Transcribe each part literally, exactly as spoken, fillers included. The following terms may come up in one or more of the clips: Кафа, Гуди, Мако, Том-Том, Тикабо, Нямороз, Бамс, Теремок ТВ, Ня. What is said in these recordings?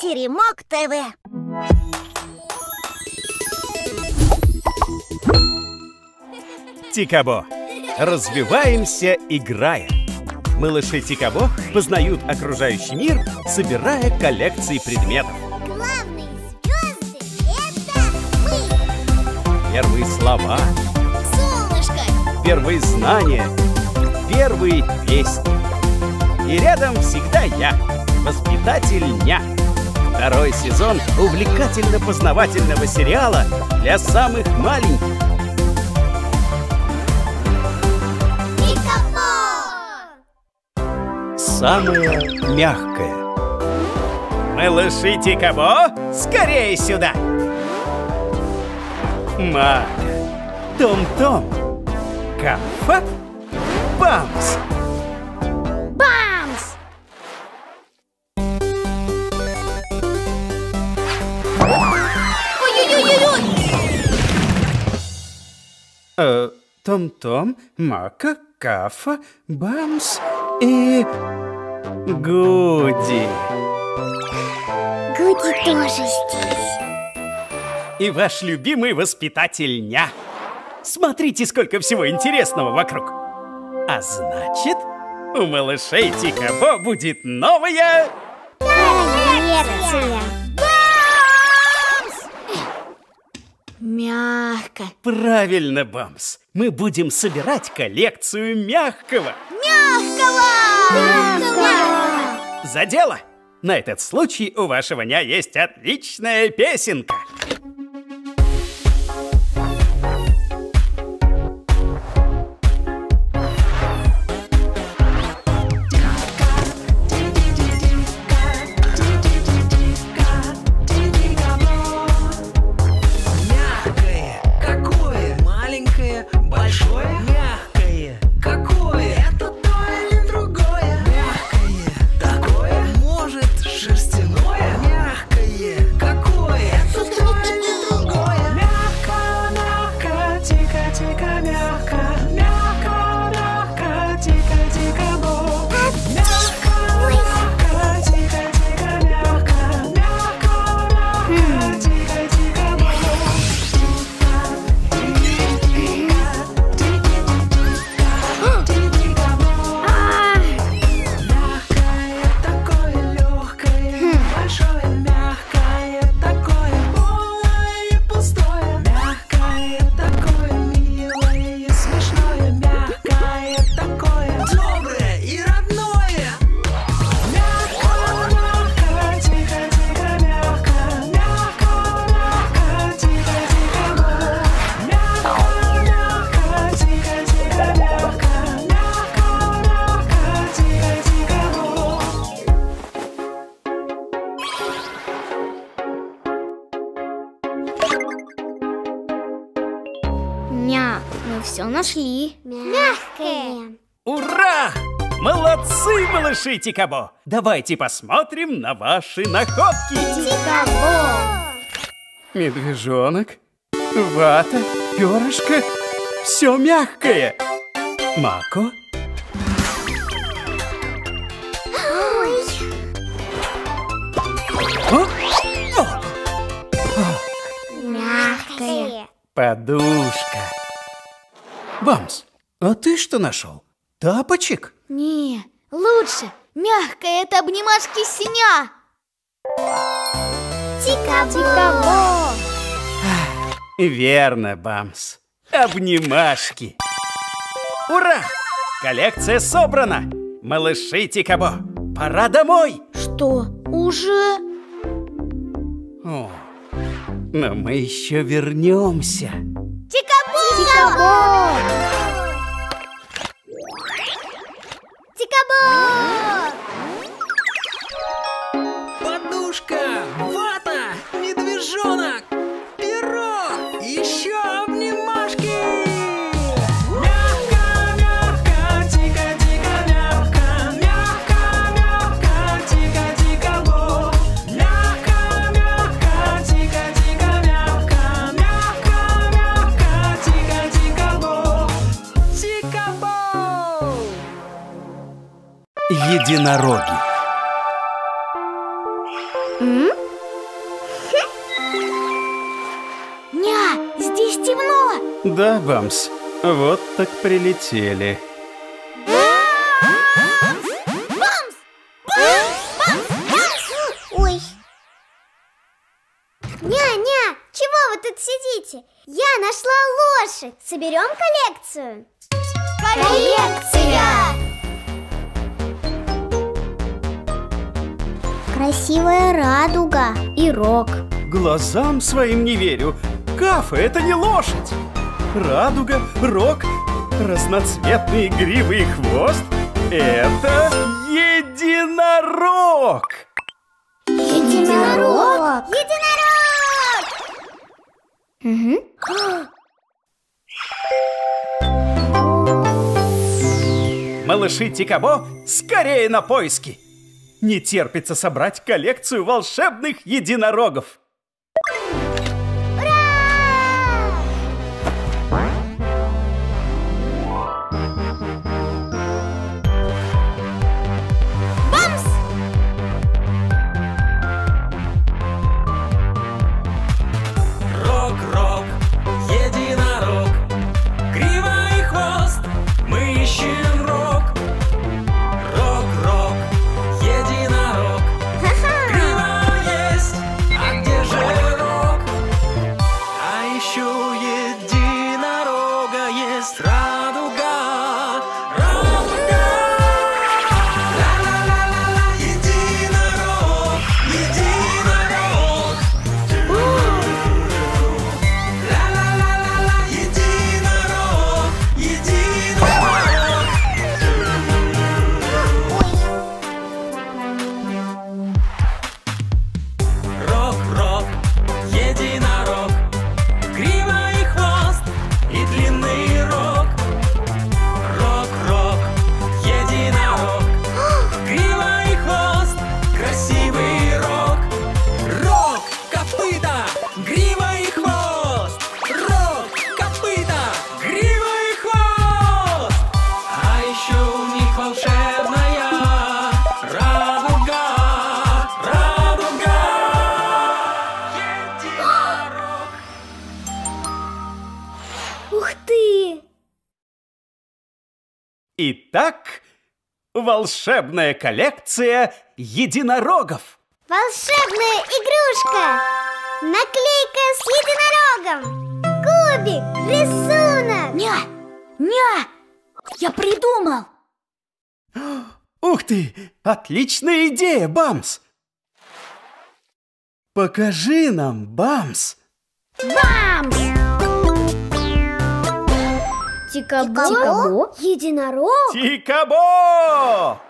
Теремок ТВ. Тикабо. Развиваемся, играя. Малыши Тикабо познают окружающий мир, собирая коллекции предметов. Главные звезды — это мы. Первые слова. Солнышко. Первые знания. Первые песни. И рядом всегда я, воспитатель Ня. Второй сезон увлекательно-познавательного сериала для самых маленьких. Самое мягкое. Малыши Тикабо, скорее сюда! Мако, Том-Том, Кафа, Бамс. Бамс! Ой-ой-ой-ой-ой! Э, Том-Том, Мако, Кафа, Бамс и... Гуди. Гуди тоже здесь. И ваш любимый воспитатель Ня. Смотрите, сколько всего интересного вокруг. А значит, у малышей Тикабо будет новая... коллекция. Бамс! Мягко. Правильно, Бамс. Мы будем собирать коллекцию мягкого. Мягкого! Мягкого! За дело! На этот случай у вашего Ня есть отличная песенка. Мягкое, какое? Маленькое, большое? Мягкое, какое? Нашли. Мягкое. Ура! Молодцы, малыши Тикабо! Давайте посмотрим на ваши находки. Тикабо! Медвежонок, вата, перышко. Все мягкое. Мако. Ой. О! О! О! Мягкое. Подушка. Бамс, а ты что нашел? Тапочек? Не, лучше. Мягкое — это обнимашки Синя. Тикабо! Верно, Бамс. Обнимашки. Ура! Коллекция собрана. Малыши Тикабо, пора домой. Что, уже? О, но мы еще вернемся. Тикабо! Тикабо! Тикабо! Подушка, вата, медвежонок, перо, еще обнимашки! Мягко, мягко, тика, тика, мягко, мягко, мягко, тика, Тикабо, мягко, мягко, тика, тика, мягко, мягко, мягко. Единороги. М? Ня, здесь темно. Да, Бамс, вот так прилетели. Я нашла лошадь. Соберем коллекцию. Коллекция! Красивая радуга и рог. Глазам своим не верю. Кафа, это не лошадь. Радуга, рог, разноцветные гривы и хвост. Это единорог. Единорог. Единорог. Угу. Малыши Тикабо, скорее на поиски! Не терпится собрать коллекцию волшебных единорогов! Ура! Бамс! Итак, волшебная коллекция единорогов. Волшебная игрушка. Наклейка с единорогом. Кубик, рисунок. Ня, ня, я придумал. Ух ты, отличная идея, Бамс. Покажи нам, Бамс. Бамс! Тикабо? Тикабо? Единорог? Тикабо!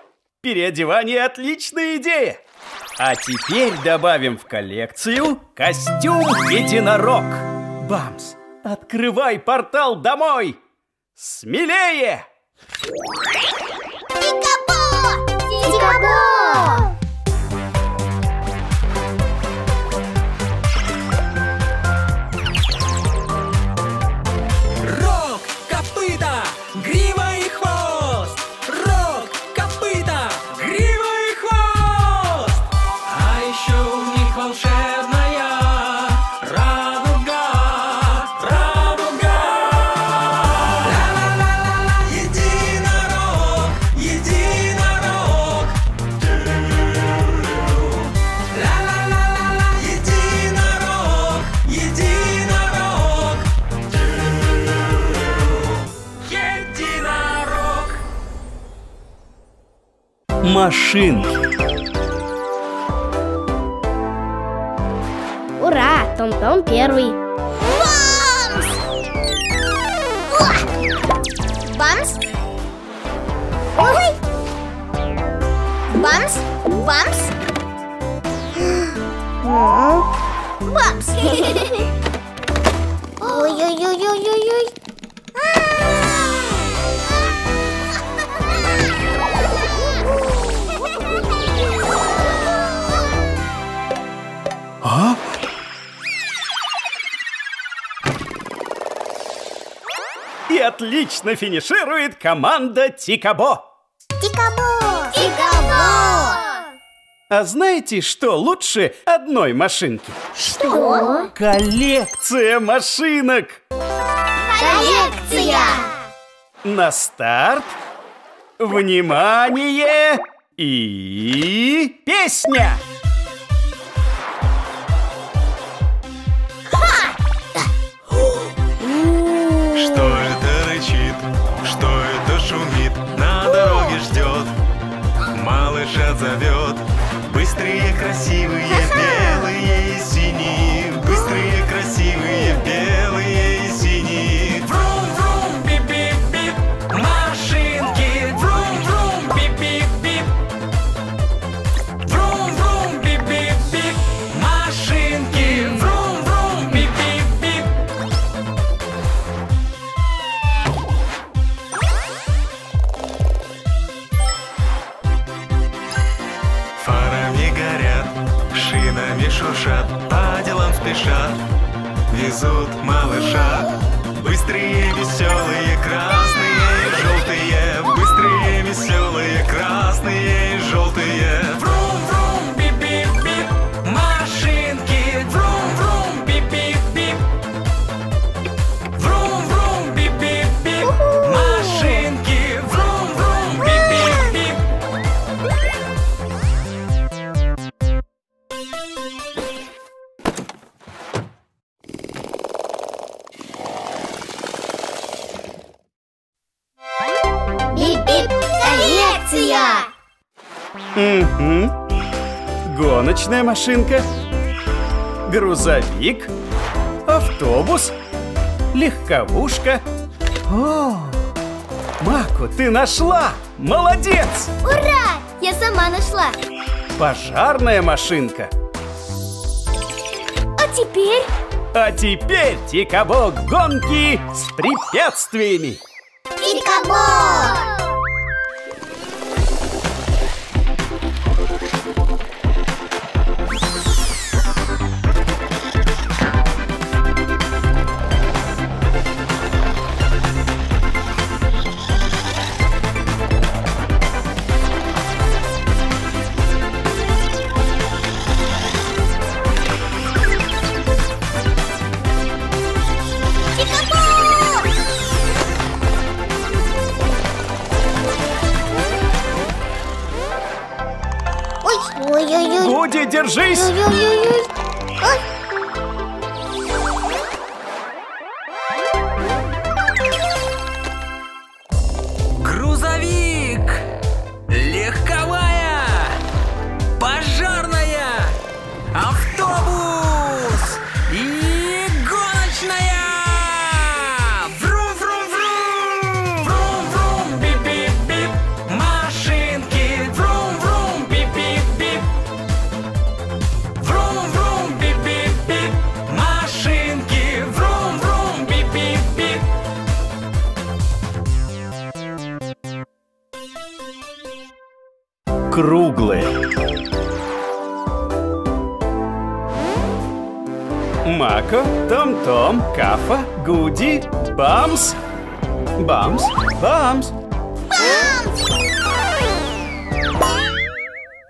Переодевание – отличная идея! А теперь добавим в коллекцию костюм единорог. Бамс, открывай портал домой! Смелее! Тикабо! Тикабо! Машинки. Ура! Том-Том первый. Бамс! Бамс! Ой! Бамс! Бамс! Бамс! Ой-ой-ой-ой-ой-ой! А? И отлично финиширует команда Тикабо. Тикабо! Тикабо! А знаете, что лучше одной машинки? Что? Коллекция машинок! Коллекция! На старт! Внимание! И... песня! Что это рычит? Что это шумит? На дороге ждет, малыша зовет. Быстрые, красивые, белые и синие. Быстрые, красивые, белые и синие. Врум-врум, бип-бип-бип, машинки. Врум-врум, бип-бип-бип. Врум-врум, бип-бип-бип, машинки. Врум-врум, бип-бип-бип. Шуршат, по делам спешат, везут малыша. Быстрые, веселые, красные и желтые. Быстрые, веселые, красные и желтые. Врум-врум, бип-бип-бип, машинки. Врум-врум, бип-бип-бип. Врум-врум, бип-бип-бип, машинки. Врум-врум, бип-бип-бип. Угу. Гоночная машинка, грузовик, автобус, легковушка. О, Мако, ты нашла! Молодец! Ура! Я сама нашла! Пожарная машинка. А теперь? А теперь Тикабо гонки с препятствиями. Тикабо! Гуди, держись! Ой, ой, ой, ой. Ой. Грузовик! Легковая! Пожарная! Автобус! И гоночная! Врум-врум-врум! Врум-врум, бип-бип-бип! Машинки! Врум-врум, бип-бип-бип! Круглые. Мако, Том-Том, Кафа, Гуди, Бамс. Бамс, Бамс.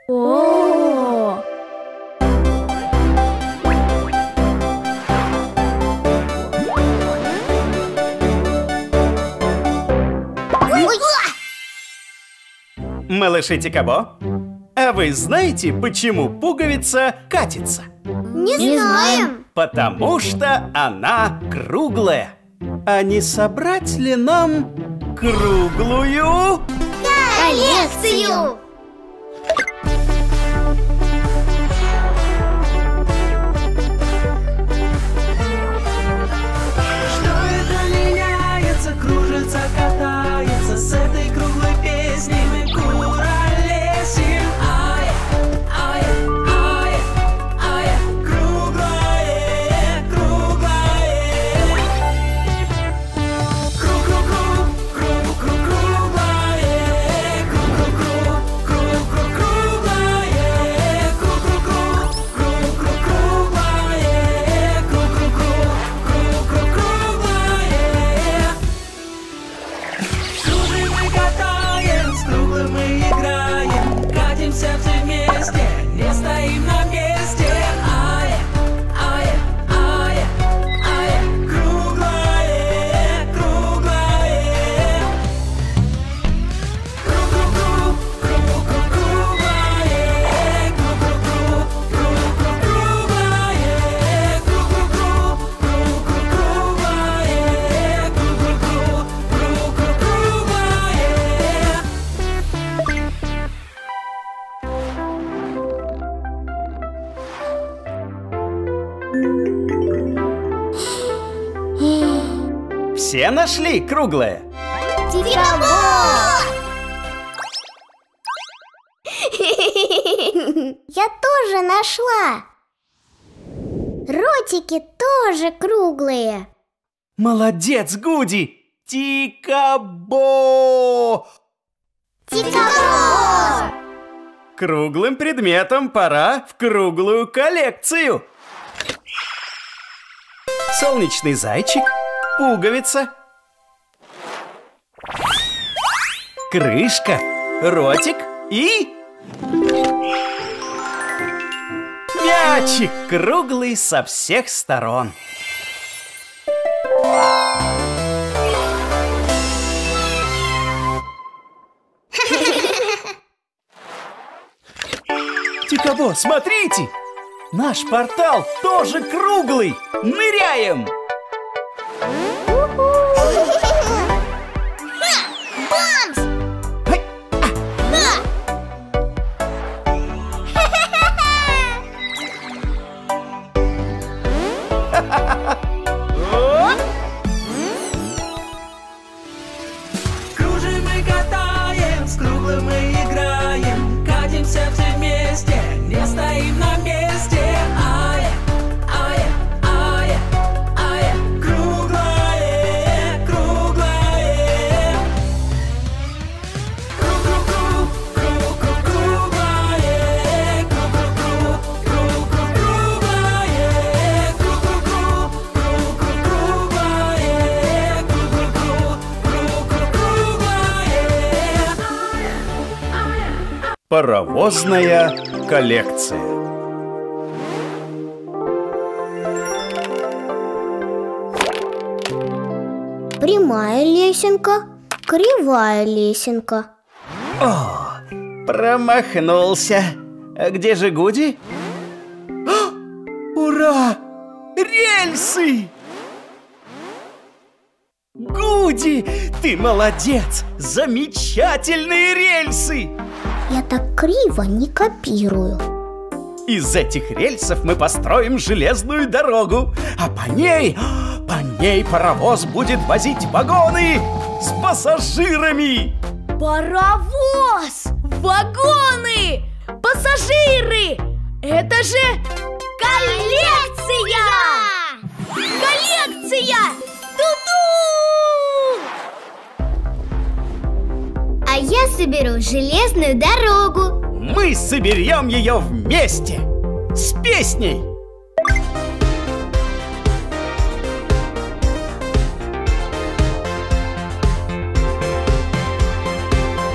О-о-о. Малыши Тикабо, а вы знаете, почему пуговица катится? Не, Не знаем. Потому что она круглая. А не собрать ли нам круглую коллекцию? Что это меняется, кружится, катается с этой круглой песней? Круг-круг-круг, круг-круг-круглое, круг-круг-круг, Все нашли круглое? Тикабо! Я тоже нашла. Ротики тоже круглые. Молодец, Гуди! Тикабо! Тикабо! Круглым предметом пора в круглую коллекцию. Солнечный зайчик, пуговица, крышка, ротик и... мячик круглый со всех сторон. Тикабо, смотрите! Наш портал тоже круглый! Ныряем! Бамс! Кружим и катаем, с круглым мы играем, катимся все вместе, не стоим на месте. Ая, ая, ая, ая, круглое, круглое. Кру-кру-кру, кру-кру, круглое, кру-кру-кру, кру-кру, круглое, кру-кру-кру, кру-кру, круглое, кру-кру-кру, кру-кру, круглое. Паровозная коллекция. Прямая лесенка, кривая лесенка. О, промахнулся. А где же Гуди? А, ура! Рельсы! Гуди, ты молодец! Замечательные рельсы! Я так криво не копирую. Из этих рельсов мы построим железную дорогу, а по ней, по ней паровоз будет возить вагоны с пассажирами. Паровоз, вагоны, пассажиры. Это же коллекция! Коллекция! Ту-ду! А я соберу железную дорогу. Мы соберем ее вместе с песней.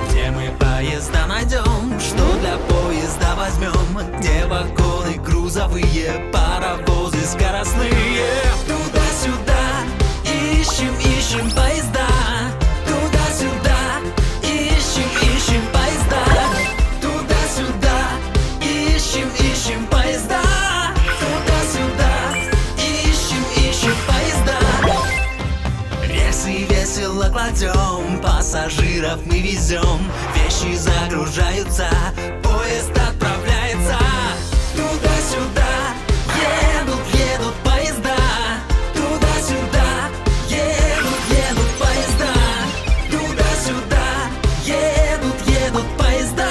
Где мы поезда найдем, что для поезда возьмем, где вагоны грузовые, паровозы скоростные. Туда-сюда ищем, ищем поезда. Кладем, пассажиров мы везем, вещи загружаются, поезд отправляется. Туда-сюда едут, едут поезда. Туда-сюда едут, едут поезда. Туда-сюда едут, едут поезда.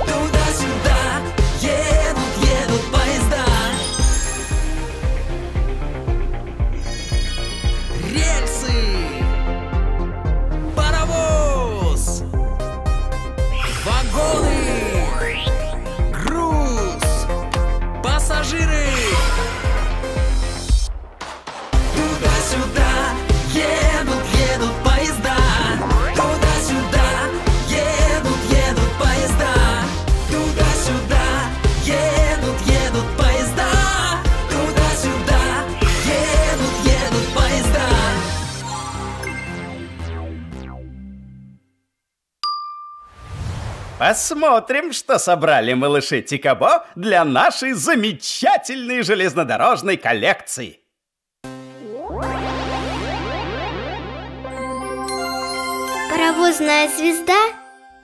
Туда-сюда едут, едут поезда. Рельсы. Груз, пассажиры. Туда-сюда едут, едут поезда. Туда-сюда едут, едут поезда. Туда-сюда едут, едут поезда. Туда-сюда едут, едут поезда. Посмотрим, что собрали малыши Тикабо для нашей замечательной железнодорожной коллекции. Паровозная звезда?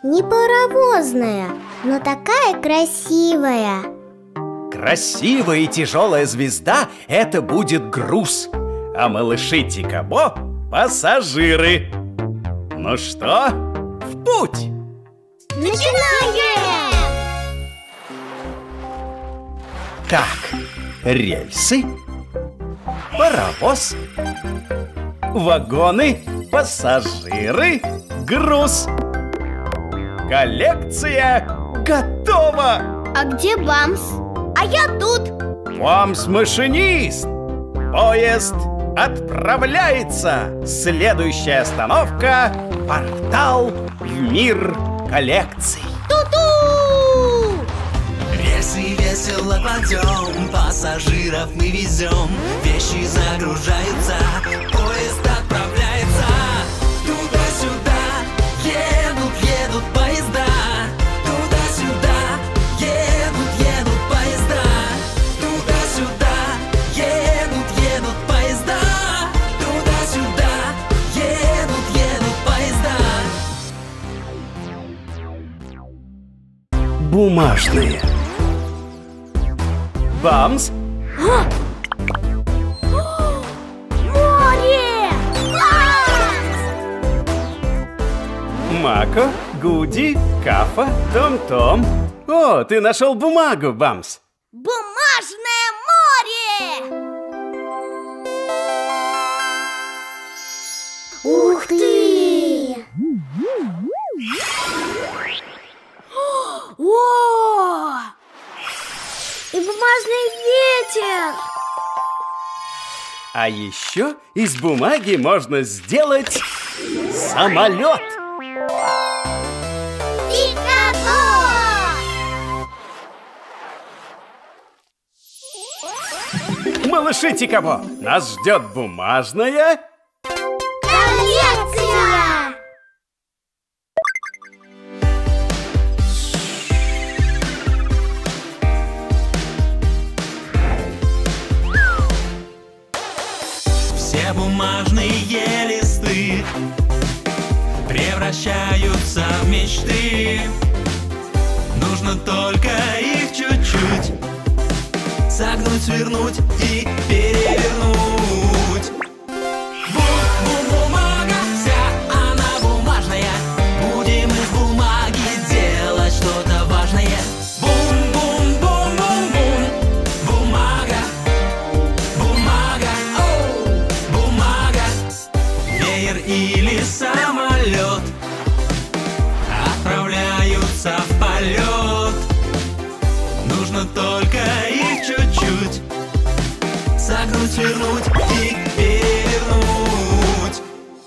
Не паровозная, но такая красивая. Красивая и тяжелая звезда – это будет груз. А малыши Тикабо пассажиры. Ну что, в путь! Начинаем! Так, рельсы, паровоз, вагоны, пассажиры, груз. Коллекция готова! А где Бамс? А я тут! Бамс-машинист! Поезд отправляется! Следующая остановка – портал в мир коллекций. Ту-ту! Рельсы весело кладем, пассажиров мы везем, вещи загружаются, поезд отправляется. Туда-сюда едут, едут поезда. Туда-сюда едут, едут поезда. Туда-сюда едут, едут поезда. Туда-сюда едут, едут поезда. Бумажные. Бамс. Мако, Гуди, Кафа, Том-Том. О, ты нашел бумагу, Бамс. Бумажное море! Ух ты! О! И бумажный ветер! А еще из бумаги можно сделать самолет! Тикабо! Малыши Тикабо, нас ждет бумажная коллекция! Все бумажные листы превращаются в мечты. Нужно только их чуть-чуть согнуть, свернуть и перевернуть. Бу-бу-бумага вся, она бумажная. Будем из бумаги делать что-то важное. Бум-бум-бум-бум-бум. Бумага, бумага, оу, бумага. Веер или самолет отправляются в полет. Нужно только их чуть-чуть согнуть, свернуть и перевернуть.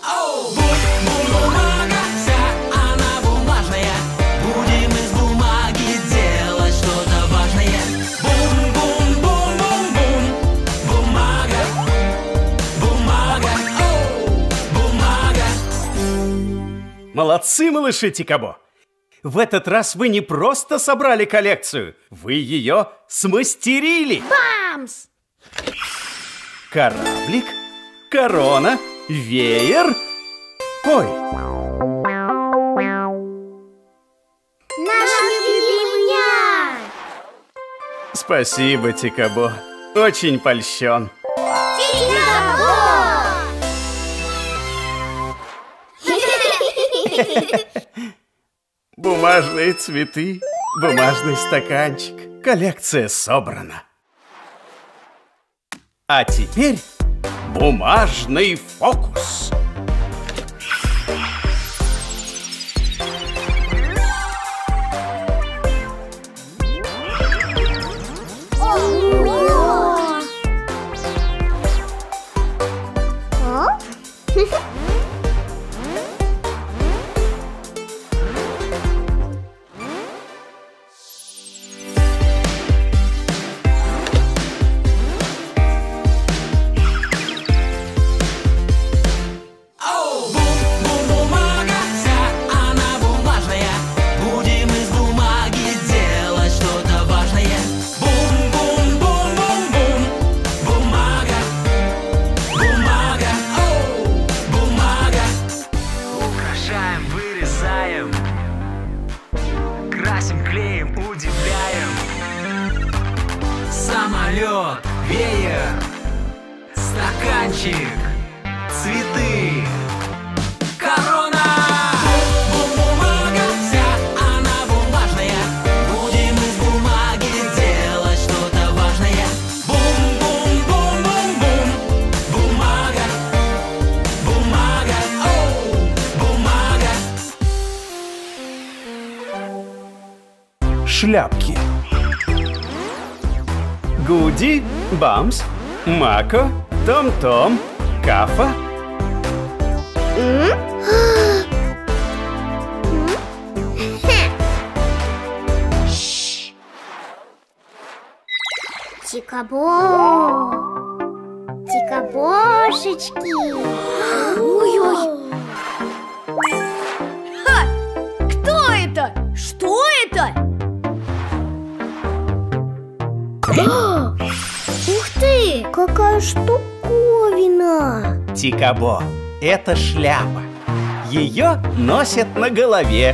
Оу! Бумага вся, она бумажная. Будем из бумаги делать что-то важное. Бум-бум-бум-бум-бум. Бумага, бумага, оу, бумага. Молодцы, малыши Тикабо! В этот раз вы не просто собрали коллекцию, вы ее смастерили! Бамс! Кораблик, корона, веер, ой! Наша любимая! Спасибо, Тикабо, очень польщен! Тикабо! Бумажные цветы, бумажный стаканчик. Коллекция собрана. А теперь бумажный фокус. цветы. Шляпки. Гуди, Бамс, Мако, Том-Том, Кафа. Тикабо. Тикабошечки. Ой-ой. Кто это? Что это? Ух ты! Какая штуковина! Тикабо – это шляпа. Ее носят на голове.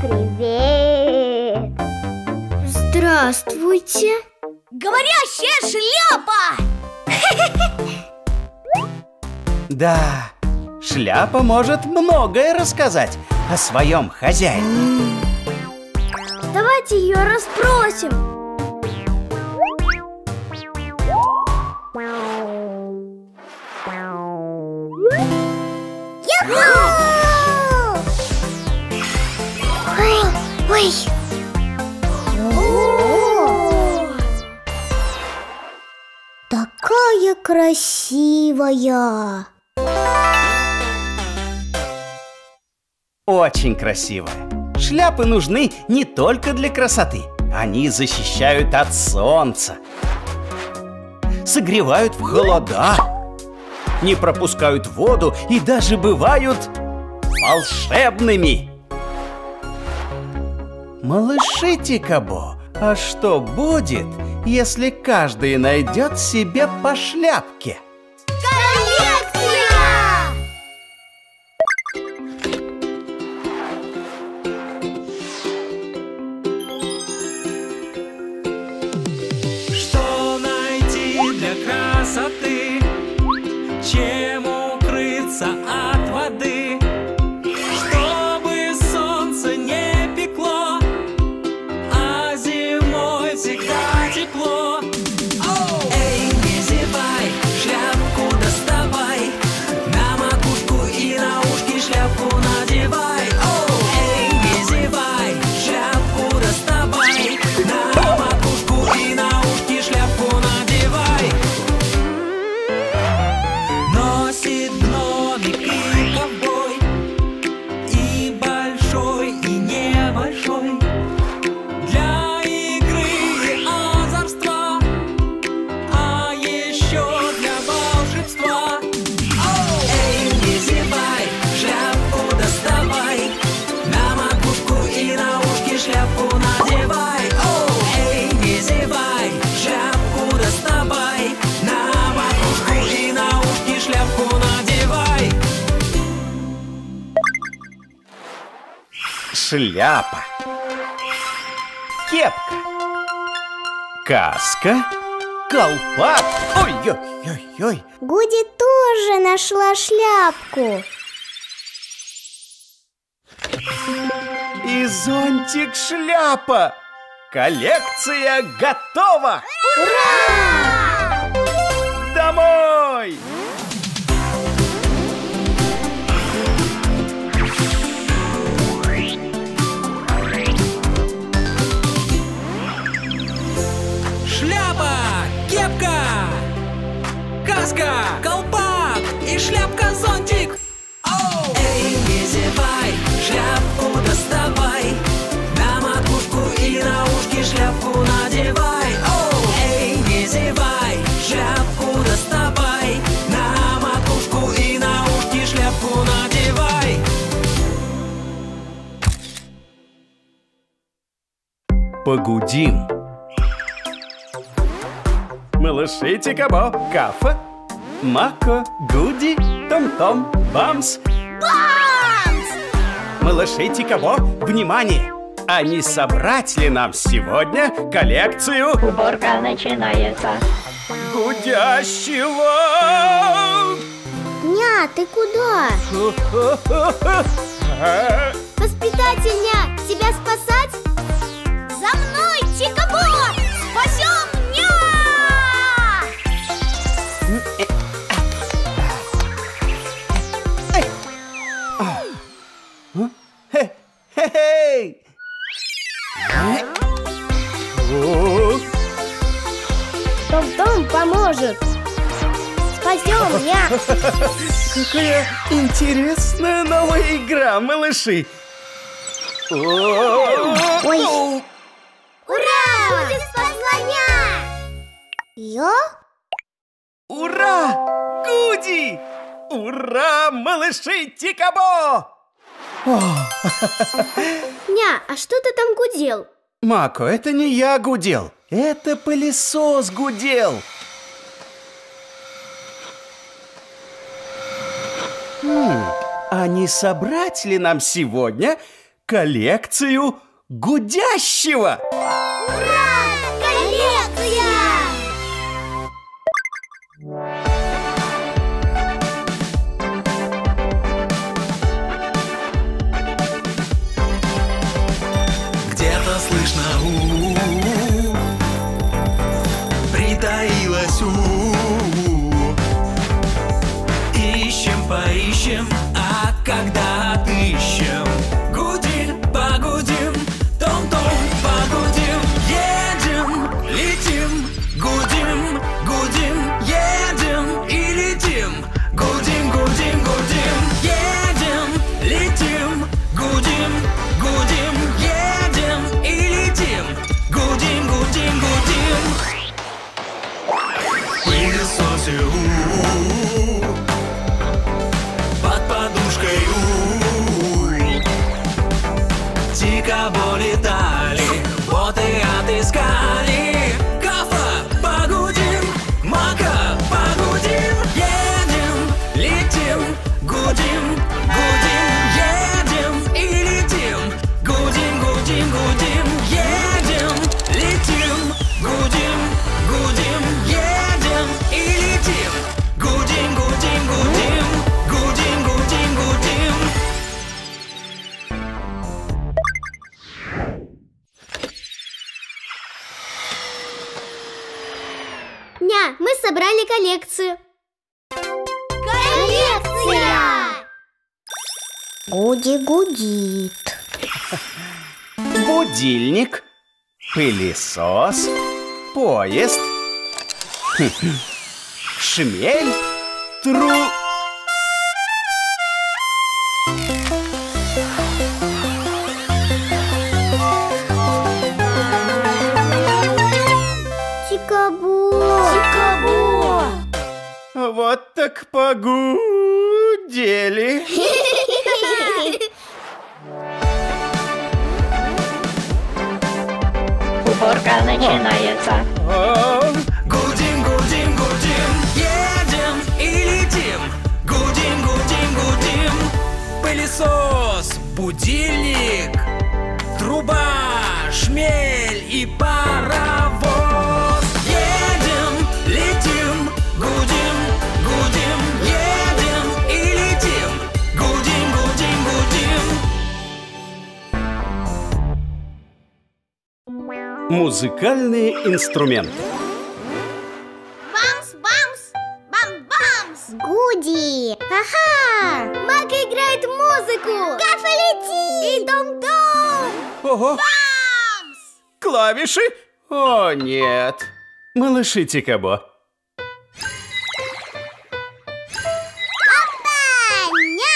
Привет! Здравствуйте! Говорящая шляпа! Да, шляпа может многое рассказать о своем хозяине. Давайте ее расспросим. Ой. О-о-о! Такая красивая. Очень красивая. Шляпы нужны не только для красоты. Они защищают от солнца, согревают в холода, не пропускают воду и даже бывают волшебными. Малыши Тикабо, а что будет, если каждый найдет себе по шляпке? Коллекция! Что найти для красоты? Чем укрыться от воды? Шляпа, кепка, каска, колпак. Ой-ой-ой-ой. Гуди тоже нашла шляпку. И зонтик-шляпа. Коллекция готова! Ура! Домой! Каска, колпак и шляпка-зонтик. Оу! Эй, не зевай, шляпку доставай, на макушку и на ушки шляпку надевай. Оу! Эй, не зевай, шляпку доставай, на макушку и на ушки шляпку надевай. Погудим. Малыши Тикабо, Кафа, Мако, Гуди, Том-Том, Бамс. Бамс! Малыши Тикабо, внимание! А не собрать ли нам сегодня коллекцию... Уборка начинается. Гудящего... Ня, ты куда? Воспитатель Ня, тебя спасать? За мной, Тикабо! Спасем Ня! Хе-хе-хей! Том-Том поможет! Спасем Ня! Какая интересная новая игра, малыши! Ой! Ура! Гуди спасла Ня! Я? Ура! Гуди! Ура, малыши Тикабо! Ня, а что ты там гудел? Мако, это не я гудел, это пылесос гудел. Хм, а не собрать ли нам сегодня коллекцию гудящего? Ура! Коллекция! Слышно у, притаилась у, ищем, поищем, а когда отыщем, гудим, погудим, том-том, погудим, едем, летим, гудим, гудим, едем и летим, гудим, гудим, гудим, едем, летим, гудим, гудим, едем. Гудим, гудим, гудим. Пылесосы у, под подушкой у, Тикабо летали, вот и отыскали. Кафа, погудим, Мако, погудим, едем, летим, гудим, гудим, едем и летим, гудим, гудим, гудим, едем. Летим, гудим, гудим, едем и летим. Гудим, гудим, гудим, гудим, гудим, гудим. Ня, мы собрали коллекцию. Коллекция! Гуди гудит. Будильник. Пылесос, поезд, шмель, тру... Тикабо! Тикабо! Вот так погудели! Уборка начинается. Гудим, гудим, гудим, едем и летим. Гудим, гудим, гудим. Пылесос, будильник, труба, шмель и паровоз. Едем, летим, гудим, гудим, едем и летим. Гудим, гудим, гудим. Музыкальные инструменты. Бамс, бамс, бам-бамс. Гуди. Ага. Мако играет музыку. Кафа летит. И том-том. Ого. Бамс. Клавиши? О, нет. Малыши Тикабо. Опа-ня.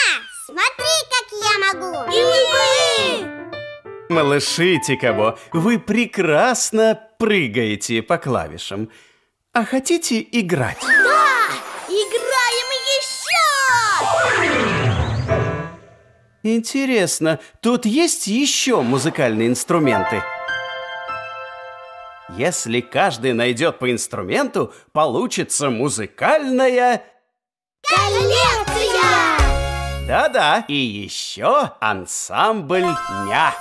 Смотри, как я могу. И вы. Малыши Тикабо, вы прекрасно прыгаете по клавишам. А хотите играть? Да! Играем еще! Интересно, тут есть еще музыкальные инструменты? Если каждый найдет по инструменту, получится музыкальная... коллекция! Да-да, и еще ансамбль Ня.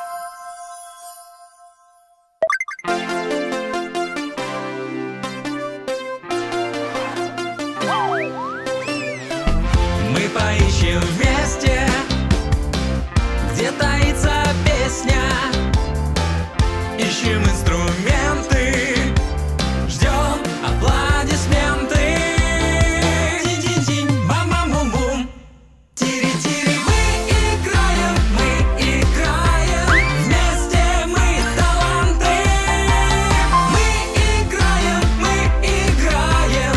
Будем вместе, где таится песня. Ищем инструменты, ждем аплодисменты. Динь-динь-динь, бам-бам-бум-бум. Тири-тири, мы играем, мы играем. Вместе мы таланты. Мы играем, мы играем.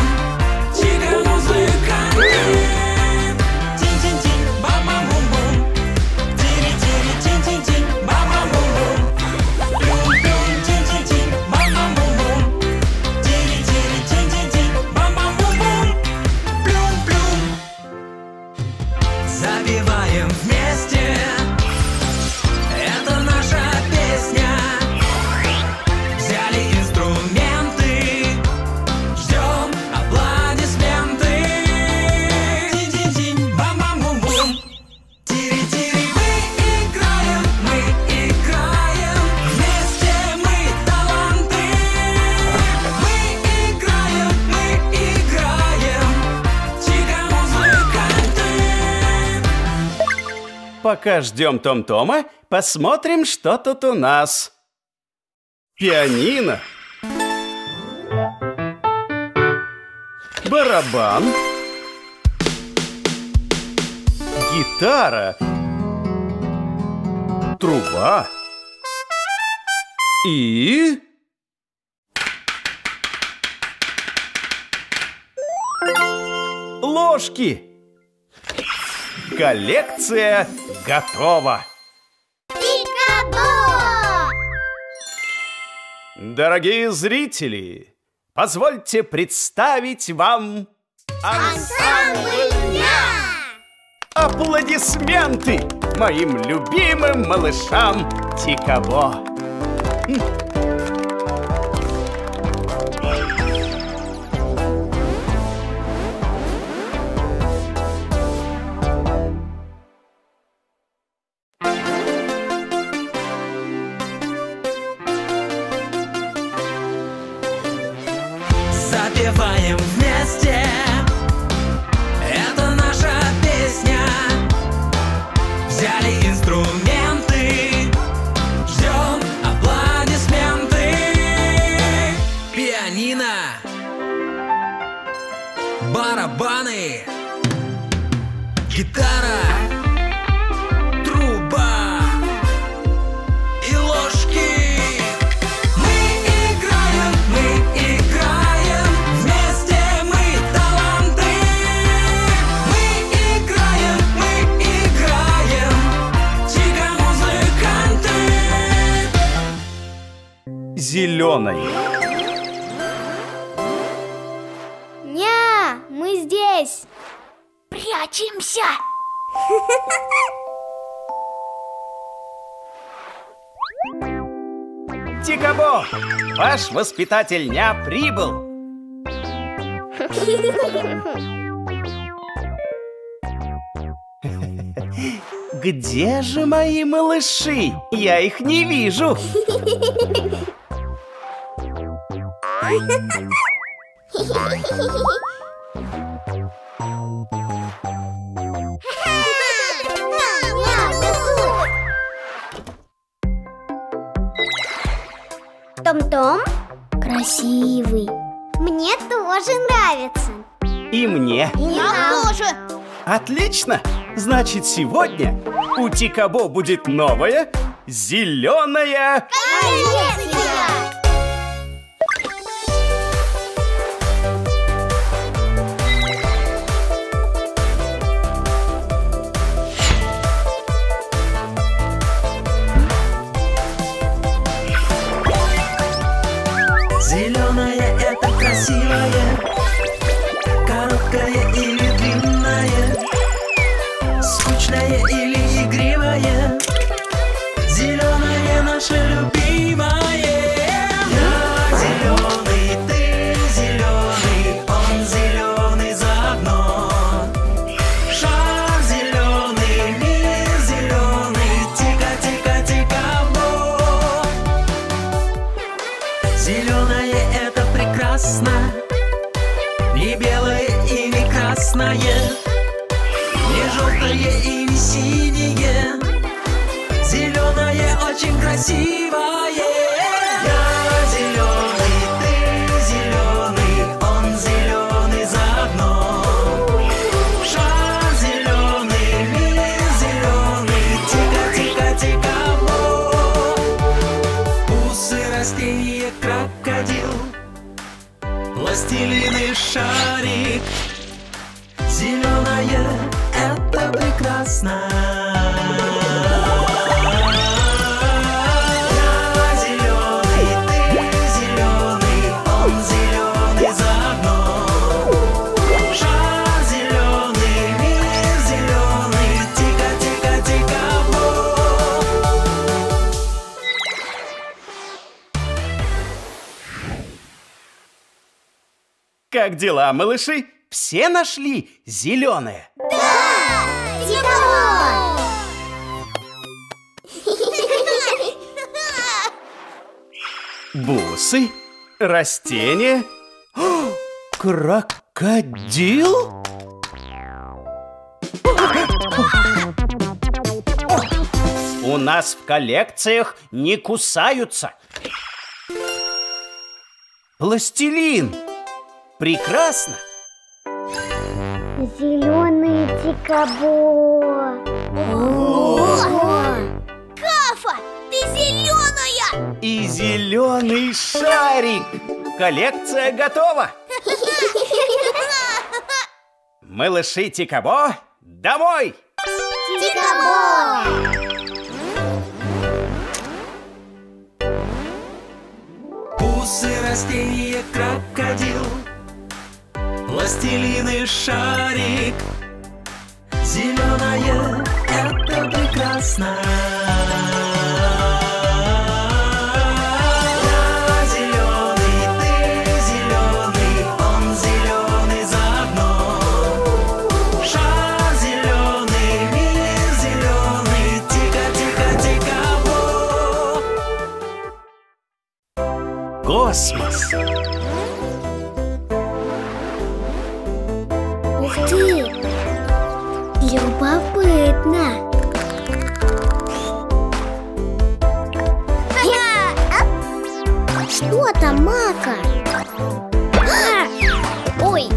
Чика-музыканты. Пока ждем Том-Тома, посмотрим, что тут у нас. Пианино. Барабан. Гитара. Труба. И... ложки. Коллекция готова! Тикабо! Дорогие зрители, позвольте представить вам ансамбль «Ня». Аплодисменты моим любимым малышам Тикабо! Запеваем вместе, это наша песня. Взяли инструменты, ждем аплодисменты. Пианино, барабаны, гитара. Зеленой. Ня, мы здесь. Прячемся. Тикабо, ваш воспитатель Ня прибыл. Где же мои малыши? Я их не вижу. Том-Том красивый. Мне тоже нравится. И мне. И нам тоже. Отлично. Значит, сегодня у Тикабо будет новая зеленая коллекция. Короткое или длинное, скучное или игривое, зеленое наше любимое. Я зеленый, ты зеленый, он зеленый заодно. Шар зеленый, мир зеленый, тика-тика-тикабо. Зеленое — это прекрасно. Не белое и не красное, не желтое. Красное или синее, зеленое очень красивое. Я зеленый, ты зеленый, он зеленый заодно. Шар зеленый, мир зеленый, тика-тика-тикабо. Усы растения крокодил, пластилиный шарик. Зеленое – это прекрасно. Я зеленый, ты зеленый, он зеленый заодно. Шар зеленый, мир зеленый, тика-тика-тика-бо. Как дела, малыши? Все нашли зеленое? Да! Тикабо! Бусы, растение, крокодил? У нас в коллекциях не кусаются. Пластилин. Прекрасно. Зеленые тикабо. О! Кафа, ты зеленая! И зеленый шарик. Коллекция готова. Малыши тикабо, домой! Тикабо! Бусы, растения, крокодил, пластилиный шарик. Зеленое – это прекрасно. Я зеленый, ты зеленый, он зеленый заодно. Шар зеленый, мир зеленый, тика-тика-тика-бо. Космос. Любопытно. Что там, Мако? Ой.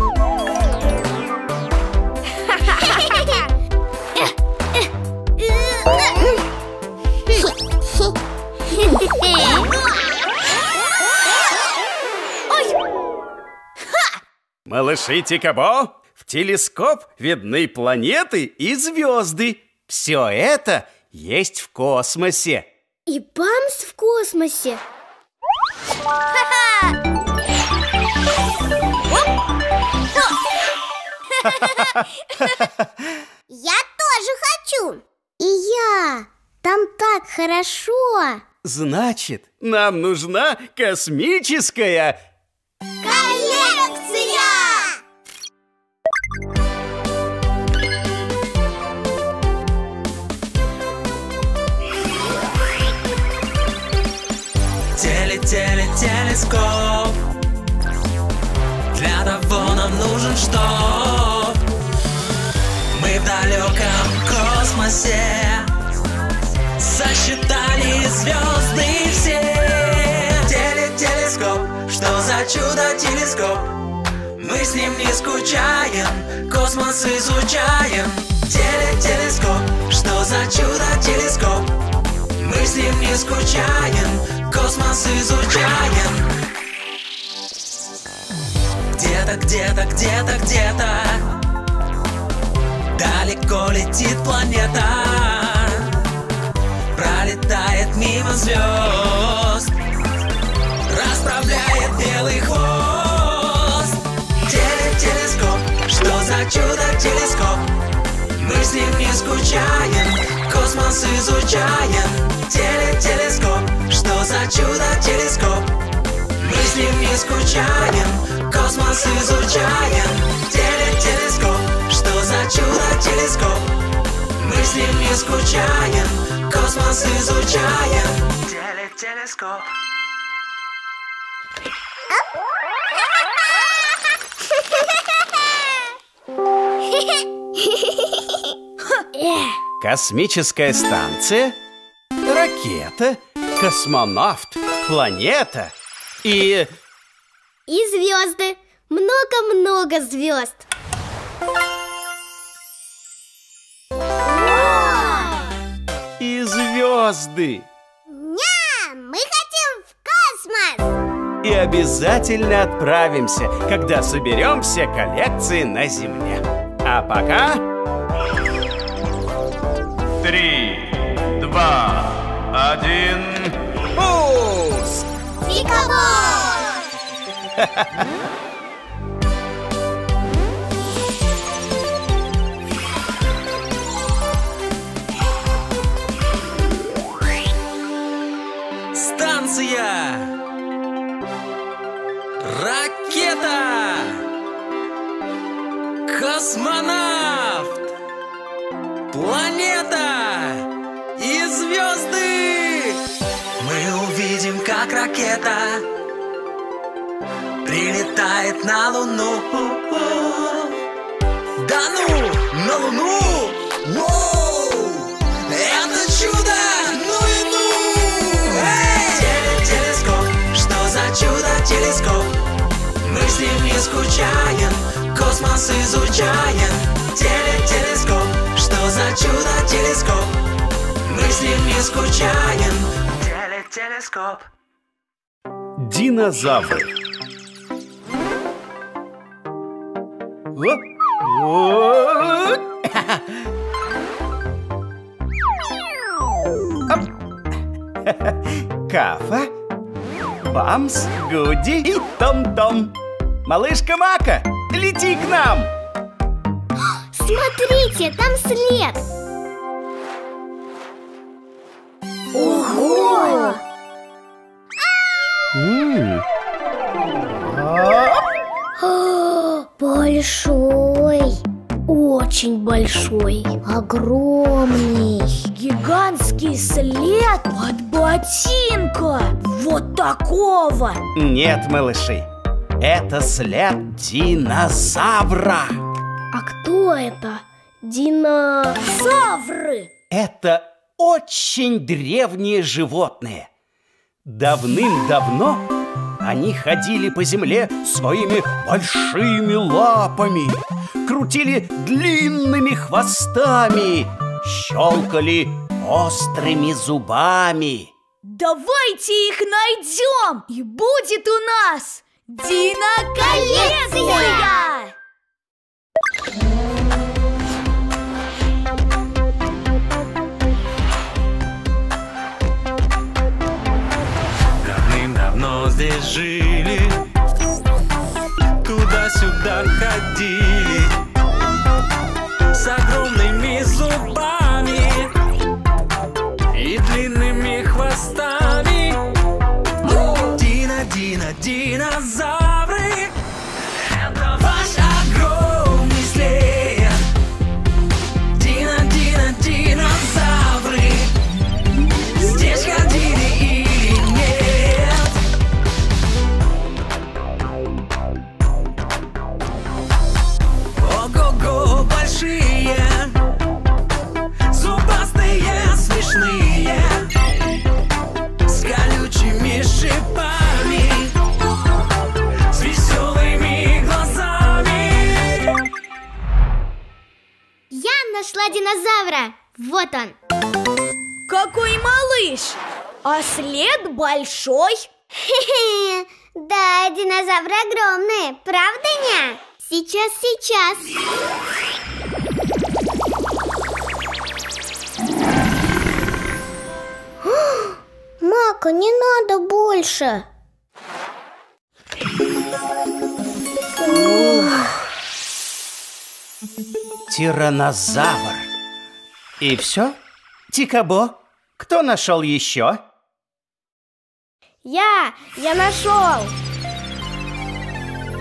Малыши тикабо, в телескоп видны планеты и звезды. Все это есть в космосе. И Бамс в космосе. Я тоже хочу. И я. Там так хорошо. Значит, нам нужна космическая коллекция. Теле-теле-телескоп. Для того нам нужен, что мы в далеком космосе сосчитали звезды все. Теле-телескоп, что за чудо-телескоп? Мы с ним не скучаем, космос изучаем. Теле-телескоп, что за чудо-телескоп? Мы с ним не скучаем, космос изучаем. Где-то, где-то, где-то, где-то далеко летит планета, пролетает мимо звезд, расправляет белый хвост. Теле-телескоп, что за чудо-телескоп? Мы с ним не скучаем, космос изучаем. Теле-телескоп, что за чудо-телескоп? Мы с ним не скучаем, космос изучаем. Теле-телескоп, что за чудо-телескоп? Мы с ним не скучаем, космос изучаем. Теле-телескоп. Ха! Космическая станция, ракета, космонавт, планета и... И звезды. Много-много звезд. И звезды. Ня, мы хотим в космос. И обязательно отправимся, когда соберем все коллекции на Земле. А пока... Три, два, один... Пуск! Тикабо! Ракета! Космонавт! Планета! И звезды! Мы увидим, как ракета прилетает на Луну. Да ну! На Луну! Воу! Это чудо! Ну и ну! Эй! Телескоп! Что за чудо, телескоп? Мы с ним не скучаем, космос изучаем. Теле-телескоп, что за чудо-телескоп? Мы с ним не скучаем. Теле-телескоп. Динозавры. Кафа, Бамс, Гуди и Том-Том. Малышка Мако, лети к нам! Смотрите, там след! Ого! Большой! Очень большой! Огромный! Гигантский след от ботинка! Вот такого! Нет, малыши! Это след динозавра. А кто это? Динозавры? Это очень древние животные. Давным-давно они ходили по земле своими большими лапами, крутили длинными хвостами, щелкали острыми зубами. Давайте их найдем, и будет у нас... Диноколлекция! Давным-давно здесь жили, туда-сюда ходили, с огромными зубами и длинными хвостами. Динозавры, это ваш огромный след. Дино, дино, динозавры, здесь ходили или нет? Ого-го, большие, зубастые, смешные, с колючими шипами. Нашла динозавра. Вот он. Какой малыш! А след большой. Хе-хе. Да, динозавры огромные. Правда, Ня? Сейчас, сейчас. Мако, не надо больше. Тиранозавр. И все? Тикабо, кто нашел еще? Я, я нашел.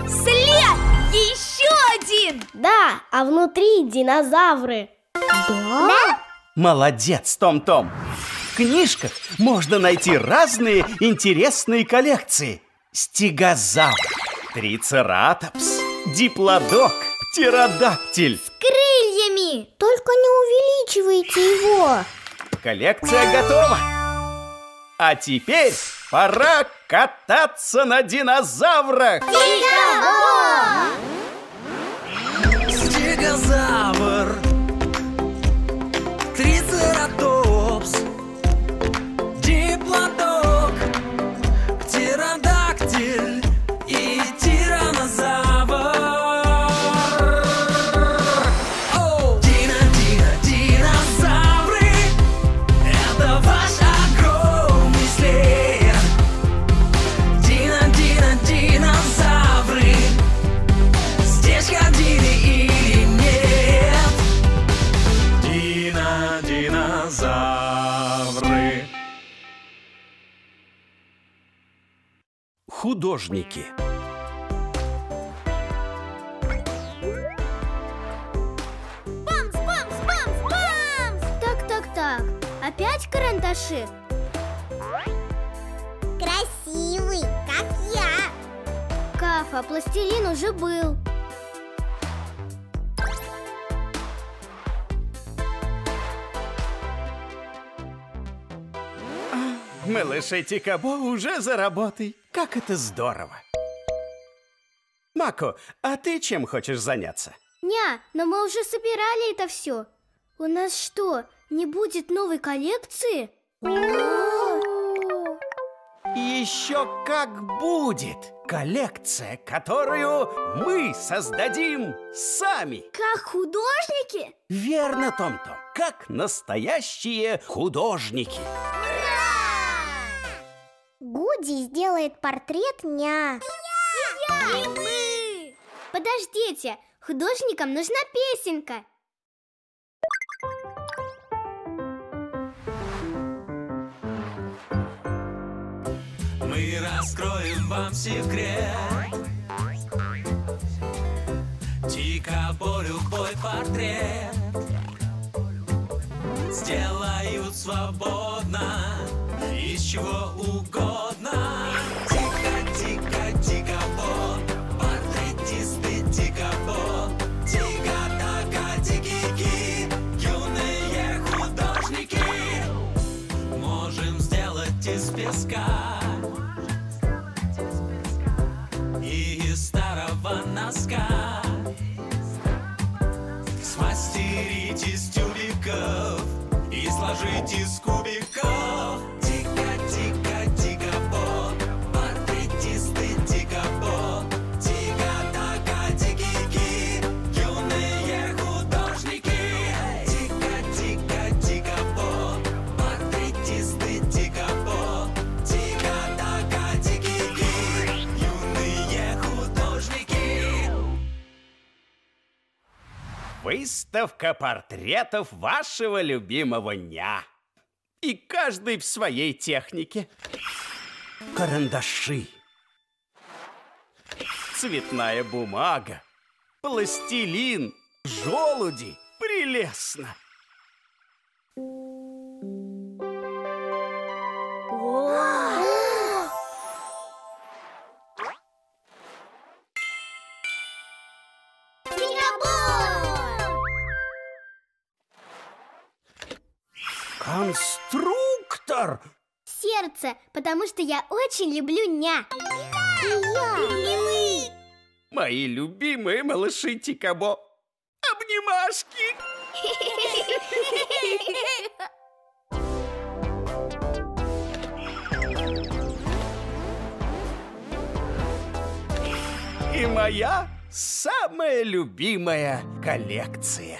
След! Еще один! Да, а внутри динозавры. Да? Да? Молодец, Том-Том. В книжках можно найти разные интересные коллекции. Стегозавр, трицератопс, диплодок, птеродактиль. С крыльями! Только не увеличивайте его. Коллекция готова. А теперь пора кататься на динозаврах. Тикабо! Стегозавр, трицератопс, диплодок, птеродактиль и тиранозавр. О! Дино, дино, динозавры, это ваш огромный след. Дино, дино, динозавры, здесь ходили или нет? Дино, динозавры. Художники. Бамс, бамс, бамс, бамс! Так, так, так. Опять карандаши? Красивый, как я. Кафа, пластилин уже был. Малыши Тикабо уже за работой. Как это здорово! Мако, а ты чем хочешь заняться? Ня, но мы уже собирали это все. У нас что, не будет новой коллекции? Еще как будет! Коллекция, которую мы создадим сами. Как художники? Верно, Том-Том. Как настоящие художники. Гуди сделает портрет Ня. Я! И я! И мы! Подождите, художникам нужна песенка. Мы раскроем вам секрет. Тикабо любой портрет сделают свободно. Из чего угодно. Тика-тика-тикабо, портретисты Тикабо. Тика-така-тики-ки, юные художники. Можем сделать из песка и из старого носка смастерить из тюбиков и сложить из кубиков. Тика-тика-тикабо, портретисты Тикабо. Тика-така-тики-ки, юные художники. Тика-тика-тикабо, портретисты Тикабо. Тика-така-тики-ки, юные художники. Выставка портретов вашего любимого Ня. И каждый в своей технике. Карандаши, цветная бумага, пластилин, желуди. Прелестно! Конструктор! Сердце, потому что я очень люблю Ня. И я, и мы. Мои любимые малыши Тикабо. Обнимашки! И моя самая любимая коллекция.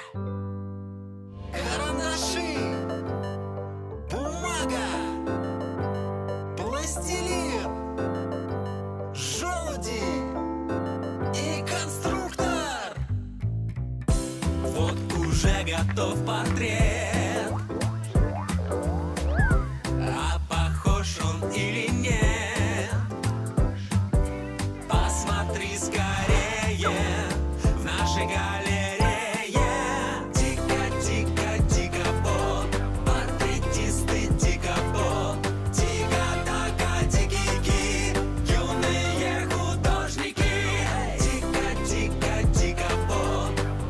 Готов портрет, а похож он или нет? Посмотри скорее в нашей галерее. Тика-тика-тикабо, портретисты Тикабо. Тика-така-тики-ки, юные художники. Тика-тика-тикабо,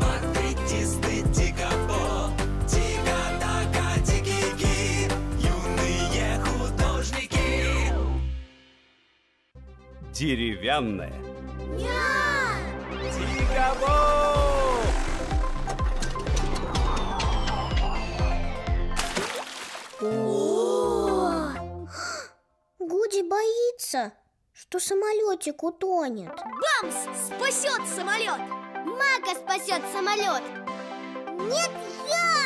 портретисты Тикабо. деревянное. Ня! Тикабо! О! Гуди боится, что самолетик утонет. Бамс спасет самолет! Мако спасет самолет! Нет, я!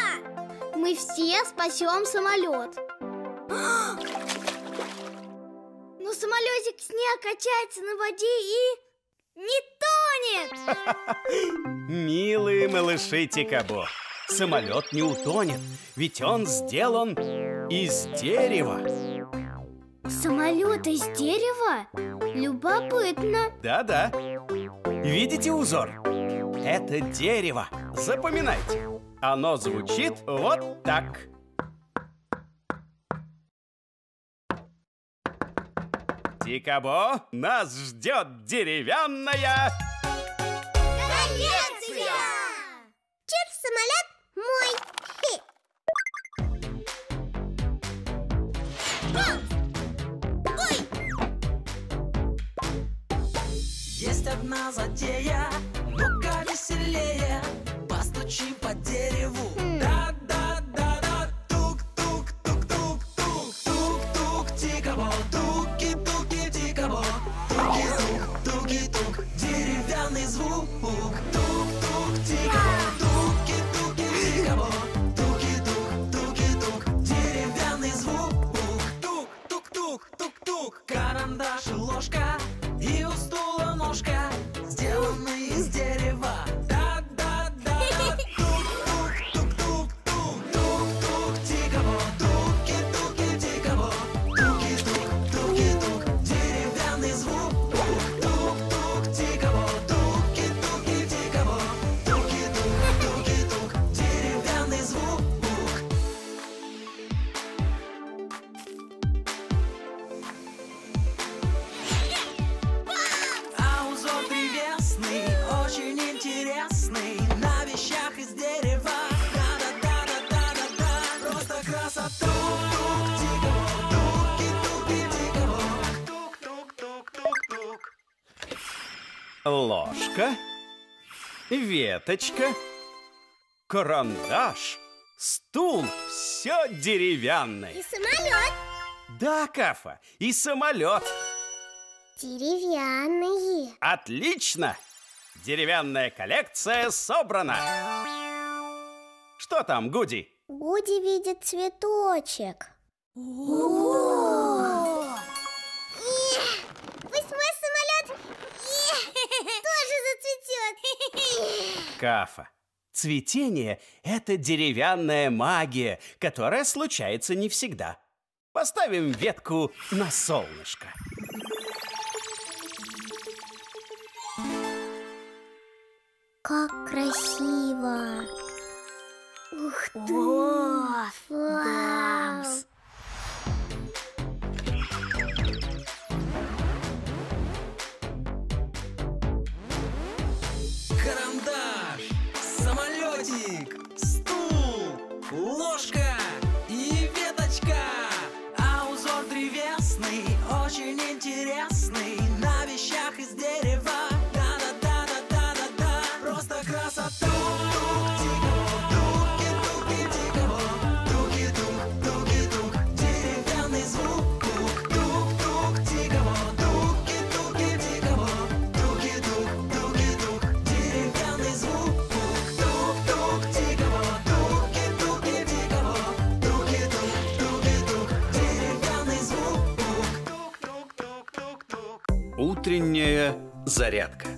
Мы все спасем самолет. Но самолетик с ней качается на воде и не тонет! Милые малыши Тикабо, самолет не утонет, ведь он сделан из дерева. Самолет из дерева? Любопытно. Да-да. Видите узор? Это дерево. Запоминайте. Оно звучит вот так. Тикабо, нас ждет деревянная коллекция! Чур, самолет мой! Ой! Есть одна затея, ну-ка веселее, постучи по дереву. Да-да-да-да, тук-тук-тук-тук-тук, тук-тук, Тикабо, туки-туки, Тикабо, туки-тук, туки-тук, деревянный звук, тук-тук, Тикабо, туки-туки, Тикабо, туки-тук, туки-тук, деревянный звук, тук-тук-тук, тук-тук, карандаш и ложка, и у стула ножка, сделаны из дерева. Ложка, веточка, карандаш, стул, все деревянное. И самолет. Да, Кафа, и самолет. Деревянные. Отлично! Деревянная коллекция собрана. Что там, Гуди? Гуди видит цветочек. О-о-о! Кафа, цветение – это деревянная магия, которая случается не всегда. Поставим ветку на солнышко. Как красиво! Ух ты! О, вау! Ложка и веточка, а узор древесный, очень интересный, на вещах из дерева. Да-да-да-да-да-да, просто красота. Утренняя зарядка.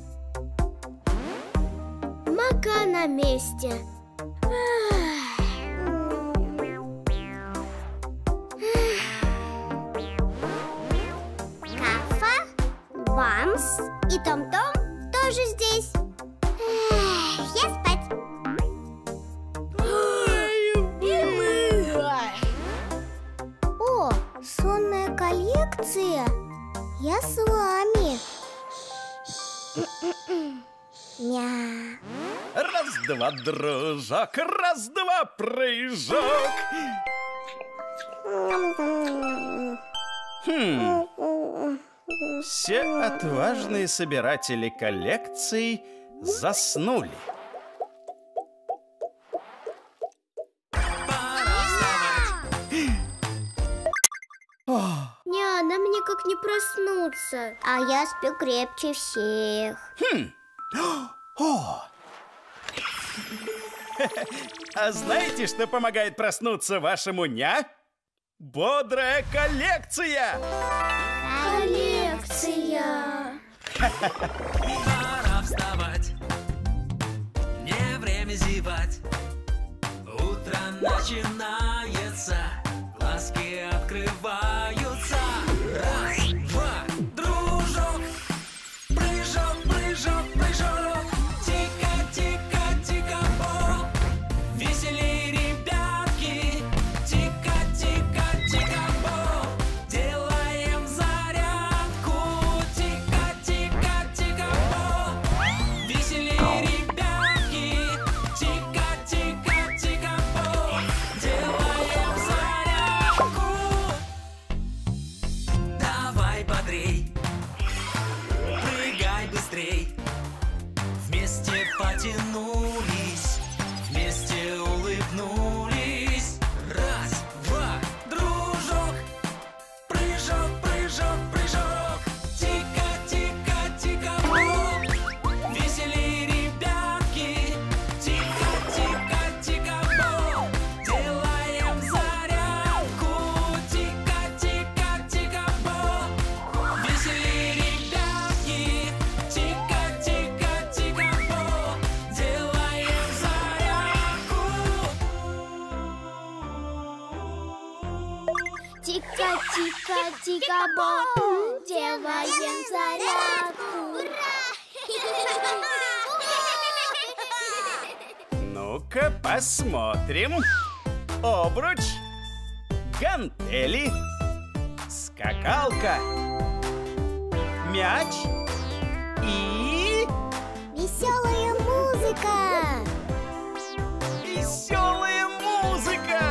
Мако на месте. Кафа, Бамс и Том-Том тоже здесь. Я спать. О, сонная коллекция. Я с вами. Ня. Раз-два, дружок, раз-два, прыжок. Хм. Все отважные собиратели коллекций заснули. Ня, нам никак не проснуться. А я сплю крепче всех. Хм. О! А знаете, что помогает проснуться вашему Ня? Бодрая коллекция! Коллекция! Пора вставать, не время зевать. Утро начинается, глазки открываются. Раз, два, дружок, прыжок, прыжок, прыжок. Тика-тика-тикабо, весели ребятки. Тика-тика-тикабо, делаем зарядку. Тика-тика-тикабо, весели ребятки. Тика-тика-тикабо, делаем зарядку. Давай бодрей, прыгай быстрей. Вместе потянулись, вместе улыбнулись. Раз, два, дружок, прыжок, прыжок, прыжок. Тика-тика-тикабо, весели ребятки. Тика-тика-тикабо, делаем зарядку. Тика-тика-тикабо, весели ребятки. Тика-тика-тикабо, делаем зарядку. Тика-тика-тикабо, делаем зарядку. Ура! Ну-ка посмотрим. Обруч, гантели, скакалка, мяч и Веселая музыка. веселая музыка.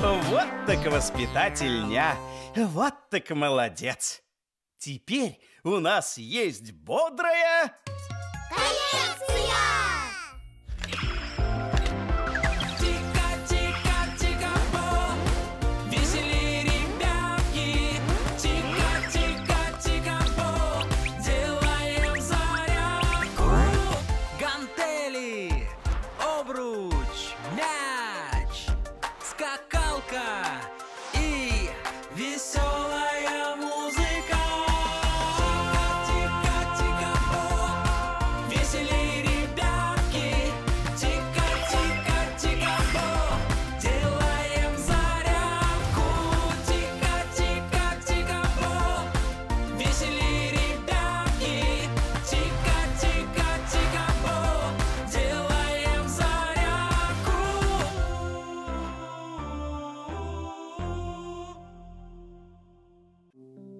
Вот так воспитательня, вот так молодец. Теперь у нас есть бодрая... Коллекция! Тика-тика-тикабо, весели ребятки. Тика-тика-тикабо, делаем зарядку. Гантели, обруч, мяч, скакалка и веселая музыка. Тика-тика-тикабо, весели ребятки. Тика-тика-тикабо, делаем зарядку. Тика-тика-тикабо, весели ребятки. Тика-тика-тикабо, делаем зарядку.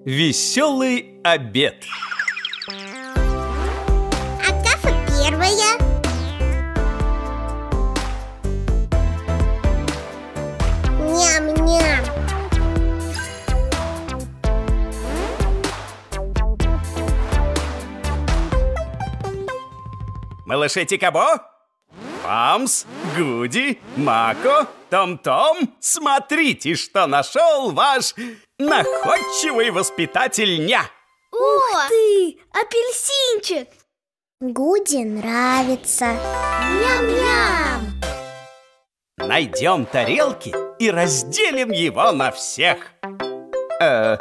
Веселый обед. А Кафа первая. Ням-ням. Малыши Тикабо, Бамс, Гуди, Мако, Том-Том, смотрите, что нашел ваш находчивый воспитатель Ня. Ух ты! Апельсинчик! Гуди нравится. Ням-ням! Найдем тарелки и разделим его на всех. Э,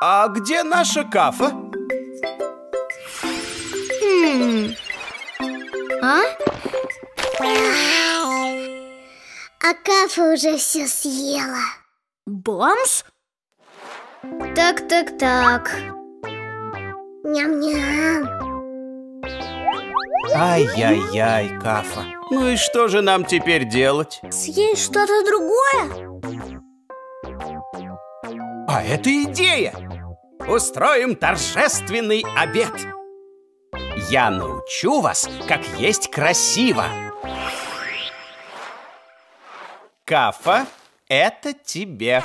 А где наша Кафа? М. А? А Кафа уже все съела. Бамс? Так, так, так. Ням-ням. Ай-яй-яй, Кафа. Ну и что же нам теперь делать? Съесть что-то другое? А это идея! Устроим торжественный обед. Я научу вас, как есть красиво. Кафа, это тебе.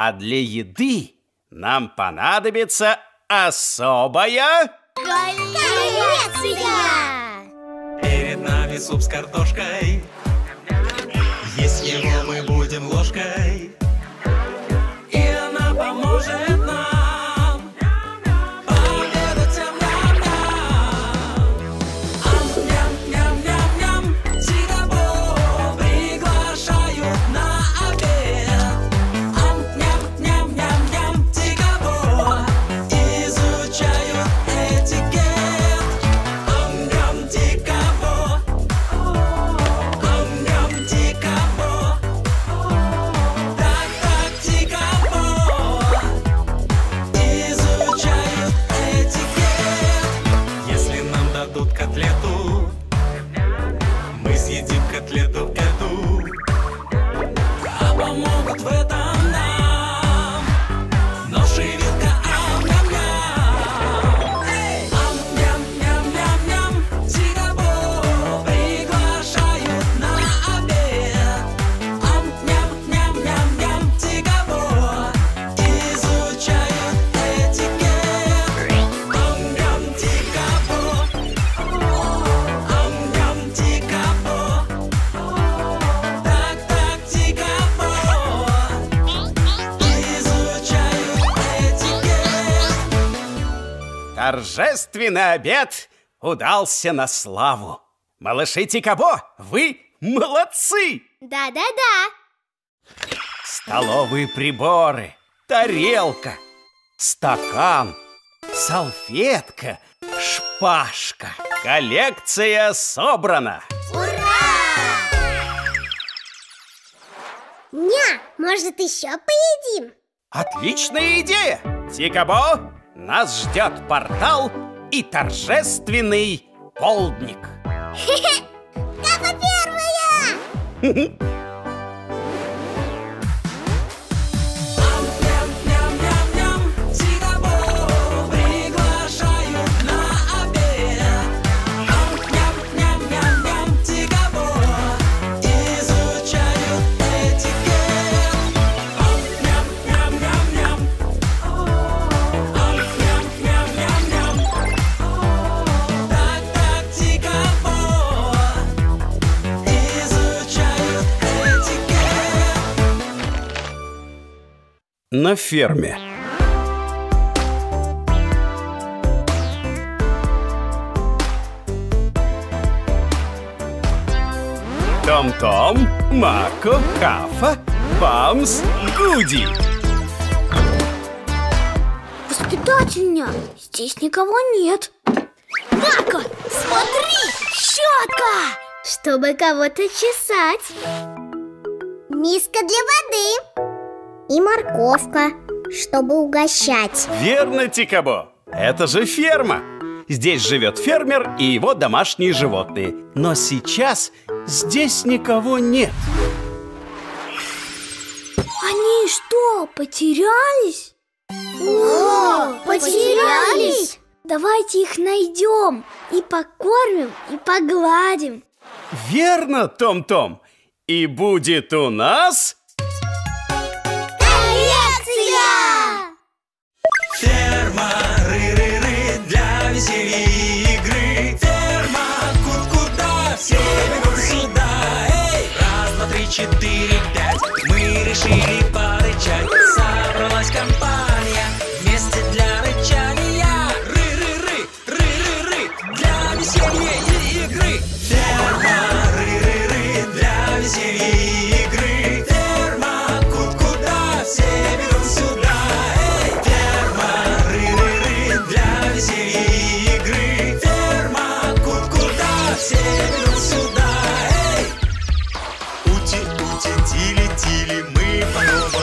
А для еды нам понадобится особая... коллекция! Перед нами суп с картошкой. Есть его мы будем ложкой. И она поможет нам. Поведать нам-нам-нам. Ам-ням-ням-ням-ням. Тикабо приглашают на обед. Ам-ням-ням-ням-ням. Тикабо изучают этикет. Ам-ням Тикабо. Ам-ням Тикабо. Котлету эту, а помогут в этом нам нож и вилка. Ам-ням-ням. Ам-ням-ням-ням-ням. Тикабо приглашают на обед. Ам-ням-ням-ням-ням. Тикабо изучают этикет. Ам-ням Тикабо. Ам-ням Тикабо. Торжественный обед удался на славу. Малыши Тикабо, вы молодцы! Да-да-да! Столовые приборы, тарелка, стакан, салфетка, шпажка. Коллекция собрана! Ура! Ня, может, еще поедим? Отличная идея! Тикабо, нас ждет портал и торжественный полдник. Хе-хе! Кафа первая! Ам-ням-ням-ням-ням. Тикабо приглашают на обед. Ам-ням-ням-ням-ням. Тикабо изучают этикет. Ам-ням-ням-ням-ням. Ам-ням-ням-ням-ням. Так-так, Тикабо изучают этикет. На ферме. Том-Том, Мако, Кафа, Бамс, Гуди. Воспитательня, здесь никого нет. Мако, смотри, щетка! Чтобы кого-то чесать. Миска для воды. И морковка, чтобы угощать. Верно, Тикабо. Это же ферма. Здесь живет фермер и его домашние животные. Но сейчас здесь никого нет. Они что, потерялись? О, потерялись? Давайте их найдем и покормим, и погладим. Верно, Том-Том. И будет у нас... Коллекция! Ферма, ры-ры-ры, для веселей игры. Ферма, кут-куда, все бегут сюда. Эй! Раз, два, три, четыре, пять. Мы решили порычать. Собралась компания вместе для рычания. Ры-ры-ры, ры-ры-ры, для веселья и игры. Ферма, ры-ры-ры, для веселей игры. Ферма, кут-куда, все бегут сюда. Эй! Ферма, ры-ры-ры, для веселей игры. Ферма, кут-куда, все бегут сюда. Эй! Ути-ути, тили-тили, мы по новой.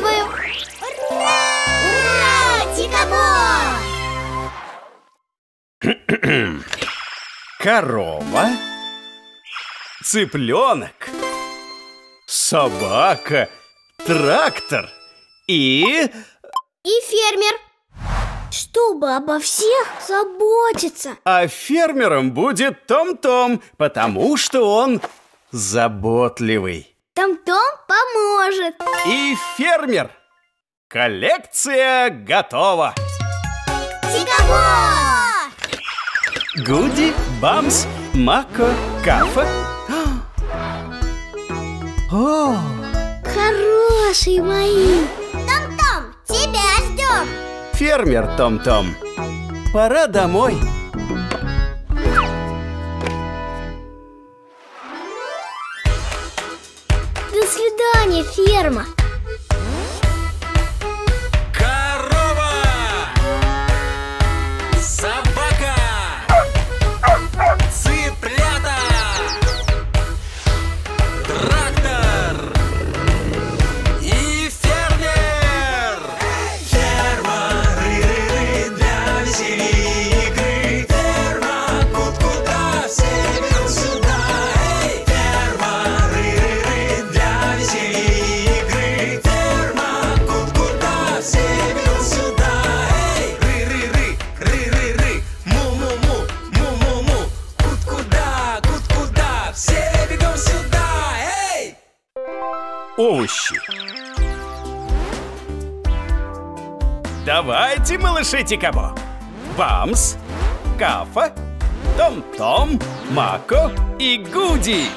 заканчиваю. Ура! Ура! Тикабо! Корова, цыпленок, собака, трактор и... И фермер. Чтобы обо всех заботиться. А фермером будет Том-Том, потому что он заботливый. Том-Том поможет. И фермер. Коллекция готова. Тикабо! Гуди, Бамс, Мако, Кафа. О! Хорошие мои. Том-Том, тебя ждем. Фермер Том-Том, пора домой. До свидания, ферма. Корова! Собака! Цыплята! Трактор! И фермер! Ферма, ры-ры-ры, для веселей игры. Ферма, кут-куда, все ведут сюда. Овощи. Давайте, малыши Тикабо. Бамс, Кафа, Том-Том, Мако и Гуди.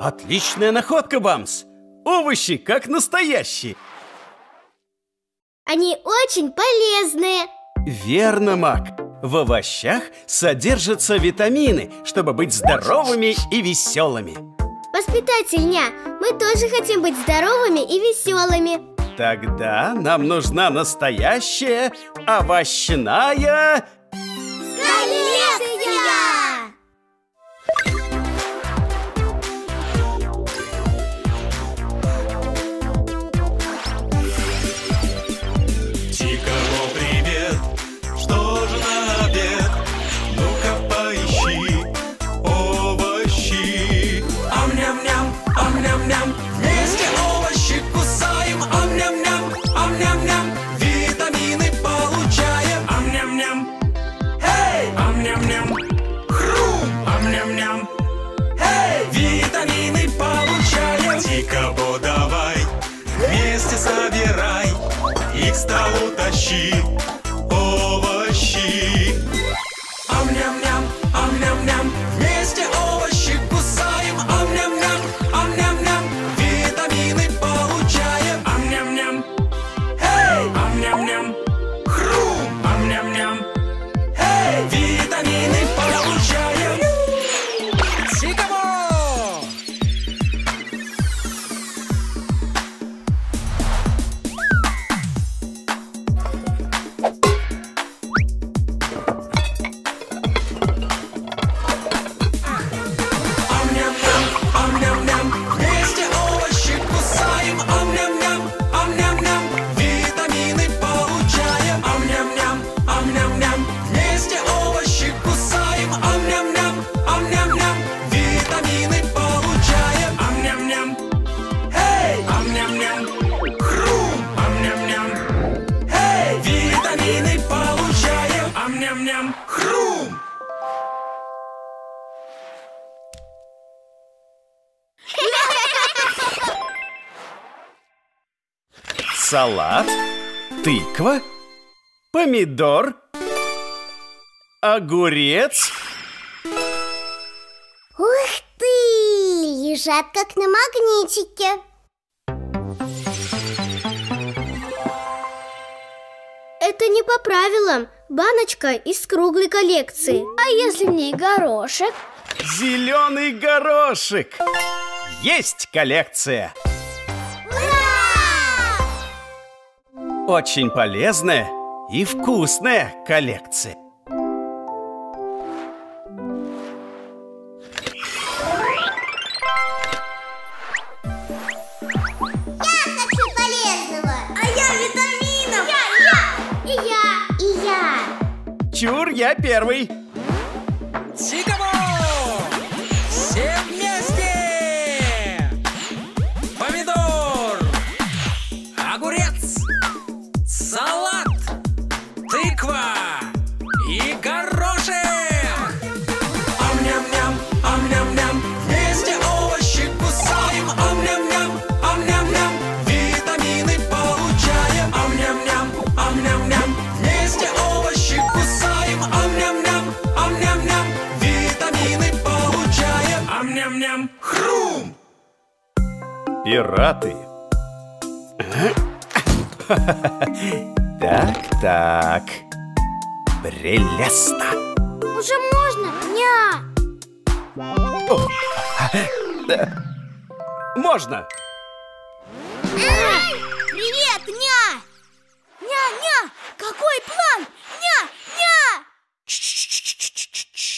Отличная находка, Бамс! Овощи как настоящие! Они очень полезные! Верно, Мак! В овощах содержатся витамины, чтобы быть здоровыми и веселыми! Воспитатель Ня, мы тоже хотим быть здоровыми и веселыми! Тогда нам нужна настоящая овощная... Тикабо, давай, вместе собирай и к столу тащи овощи. Ам-ням-ням, ам-ням-ням, вместе овощи кусаем. Ам-ням-ням, ам-ням-ням, витамины получаем. Ам-ням-ням, эй, ам-ням-ням, хрум, ам-ням-ням, эй, витамины получаем. Тикабо! Салат, тыква, помидор, огурец. Ух ты! Лежат как на магнитике. Это не по правилам. Баночка из круглой коллекции. А если в ней горошек? Зеленый горошек! Есть коллекция! Ура! Очень полезная и вкусная коллекция. Чур, я первый. Тикабо! Все вместе! Помидор! Огурец! Салат! Тыква! И горошек! Ам-ням-ням, ам-ням-ням! Вместе овощи кусаем! Ам-ням-ням, ам-ням-ням! Витамины получаем! Ам-ням-ням, ам-ням-ням! Вместе овощи кусаем! Ам-ням-ням, ам-ням-ням, витамины получаем. Ам-ням-ням, хрум! Пираты. Так, так. Прелестно. Уже можно? Ня! Можно. Привет, Ня! Ня-ня! Какой план? Ня! Ня! Ч-ч-ч-ч-ч-ч-ч.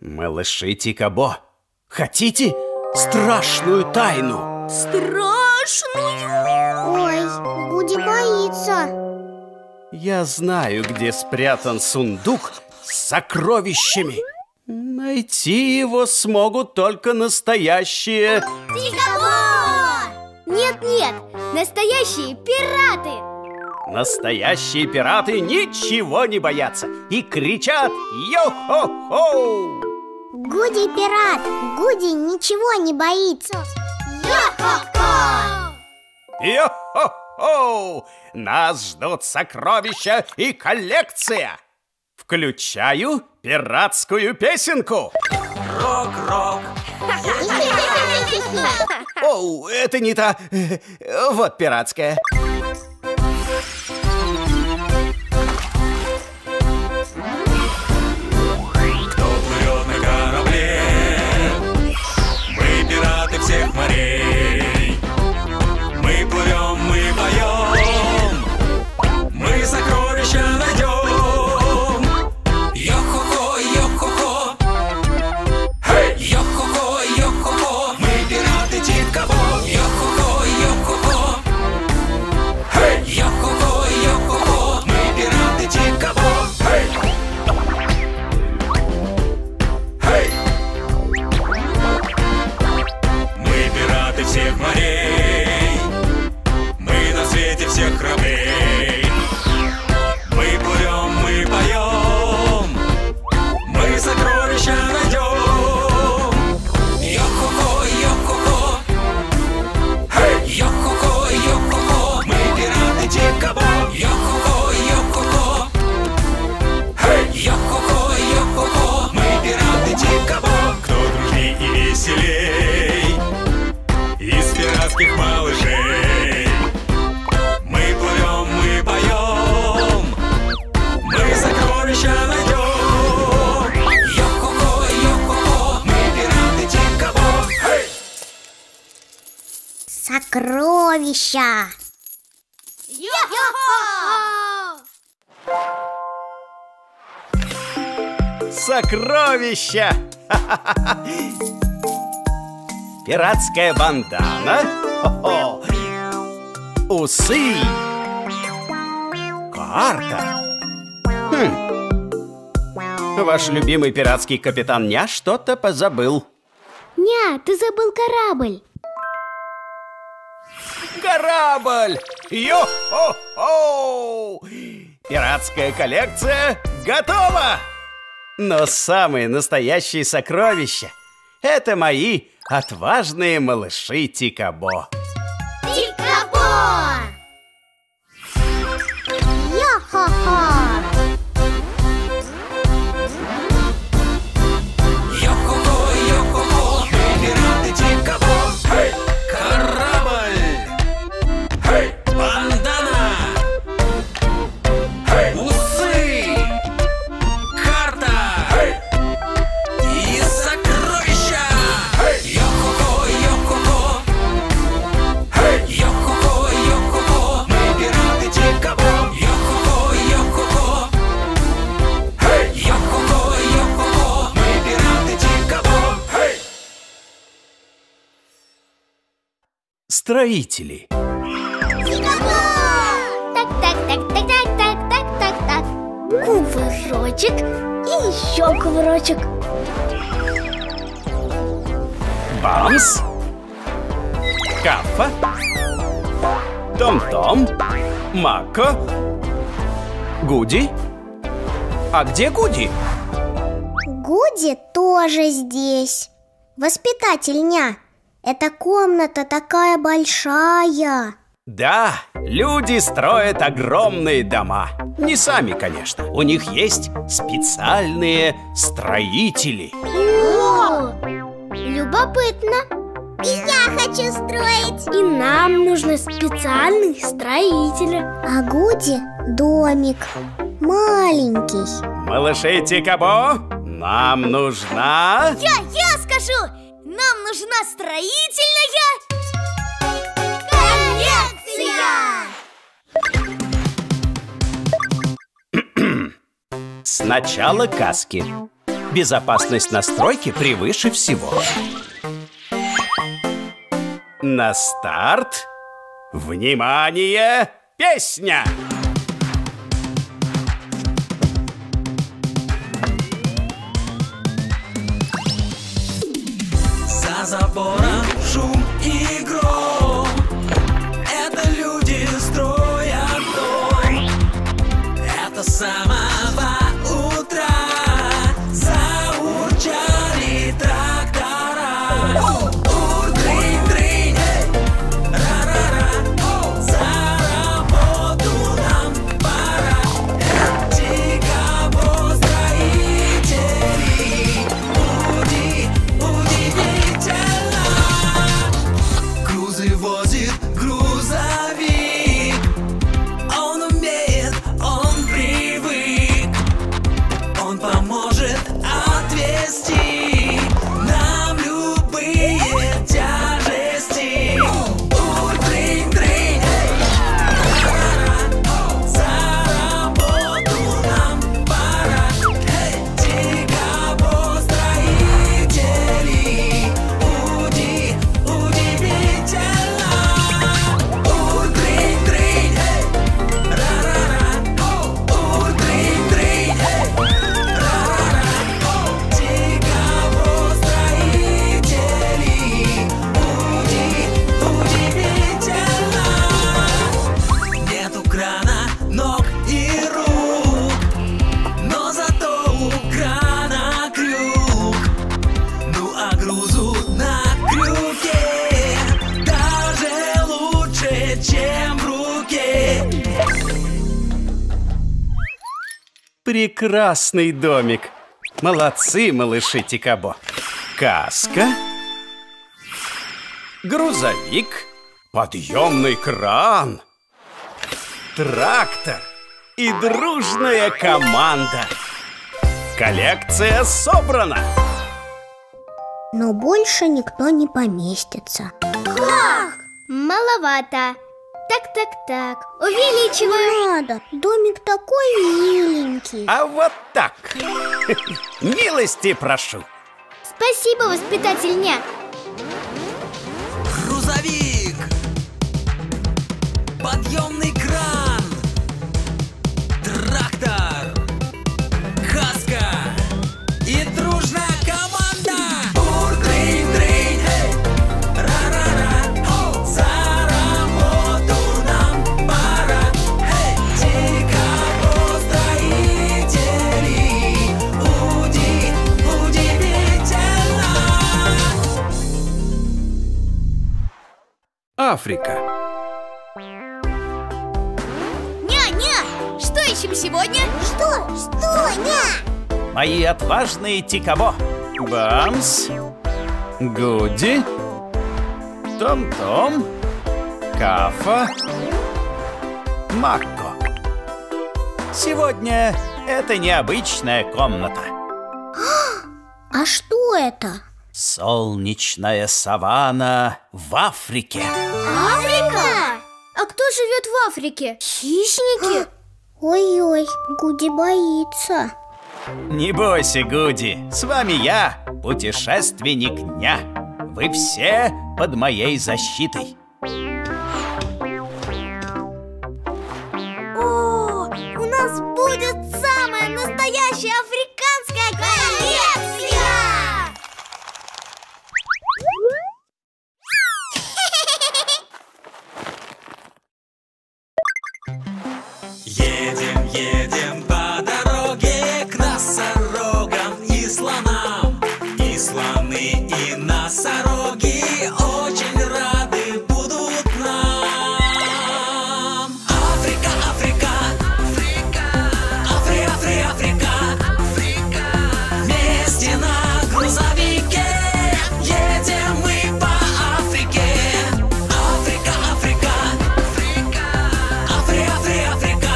Малыши Тикабо, хотите страшную тайну? Страшную? Ой, Гуди боится. Я знаю, где спрятан сундук с сокровищами. Найти его смогут только настоящие... Тикабо! Нет-нет, настоящие пираты! Настоящие пираты ничего не боятся и кричат «Йо-хо-хо!». Гуди пират, Гуди ничего не боится. Йо-хо-хо! Йо-хо-хо! Нас ждут сокровища и коллекция. Включаю пиратскую песенку. Рок-рок. Оу, это не та. Вот пиратская. Всех морей. Мы плывем, мы поем, мы сокровища найдем. Йо-хо-хо, йо-хо-хо, йо-хо-хо, йо-хо-хо. Мы пираты Тикабо. Йо-хо-хо, йо-хо-хо, йо-хо-хо, йо-хо-хо. Мы пираты Тикабо. Всех морей, мы на свете всех кораблей. Мы плывем, мы поем, мы сокровища найдем. Йо-хо-хо, йо-хо-хо, йо-хо-хо, йо-хо-хо. Мы пираты Тикабо. Йо-хо-хо, йо-хо-хо, йо-хо-хо, йо-хо-хо. Мы пираты Тикабо. Кто дружней и веселей из пиратских малышей? Мы плывем, мы поем, мы сокровища найдем. Йо-хо-хо, йо-хо-хо, мы пираты Тикабо. Сокровища. Йо-хо-хо! Сокровища! Ха-ха-ха-ха! Пиратская бандана. Хо-хо. Усы. Карта. Хм. Ваш любимый пиратский капитан Ня что-то позабыл. Ня, ты забыл корабль. Корабль! Йо-хо-хо! Пиратская коллекция готова! Но самые настоящие сокровища — это мои отважные малыши Тикабо. Тикабо! Йо-хо-хо! Йо-хо-хо, йо-хо-хо! Пираты Тикабо! Hey! Корабль! Hey! Бандана! Hey! Усы! Карта! Hey! И сокровища! Йо-хо-хо, йо-хо-хо! строители. Тикабо! Так, так, так, так, так, так, так, так, так. Кувырочек и еще кувырочек. Бамс, Кафа, Том-Том, Мако, Гуди. А где Гуди? Гуди тоже здесь. Воспитатель Ня. Эта комната такая большая. Да, люди строят огромные дома. Не сами, конечно. У них есть специальные строители. О! Любопытно. И я хочу строить. И нам нужны специальные строители. А Гуди домик маленький. Малыши Тикабо, нам нужна... Я, я скажу! Нам нужна строительная... Конвенция! Сначала каски. Безопасность на стройке превыше всего. На старт! Внимание! Песня! За забором шум и гром. Это люди строят дом. Это самого утра заурчали трактора. Прекрасный домик. Молодцы, малыши Тикабо. Каска, грузовик, подъемный кран, трактор и дружная команда. Коллекция собрана. Но больше никто не поместится. Как? Маловато. Так, так, так. Увеличиваю. Не надо. Домик такой миленький. А вот так. Милости прошу. Спасибо, воспитатель Ня. Грузовик. Подъемный кран. Трактор. Каска. И дружная команда. Африка. Ня-ня! Что ищем сегодня? Что? Что, Ня? Мои отважные Тикабо. Бамс, Гуди, Том-Том, Кафа, Мако. Сегодня это необычная комната. А что это? Солнечная саванна в Африке. Африка? А кто живет в Африке? Хищники? Ой-ой, Гуди боится. Не бойся, Гуди, с вами я, путешественник Ня. Вы все под моей защитой. Едем, едем по дороге к носорогам и слонам. И слоны, и носороги очень рады будут нам. Африка, Африка, Африка, Афри, Афри, Африка, Африка. Вместе на грузовике едем мы по Африке. Африка, Африка, Африка, Афри, Афри, Африка, Африка.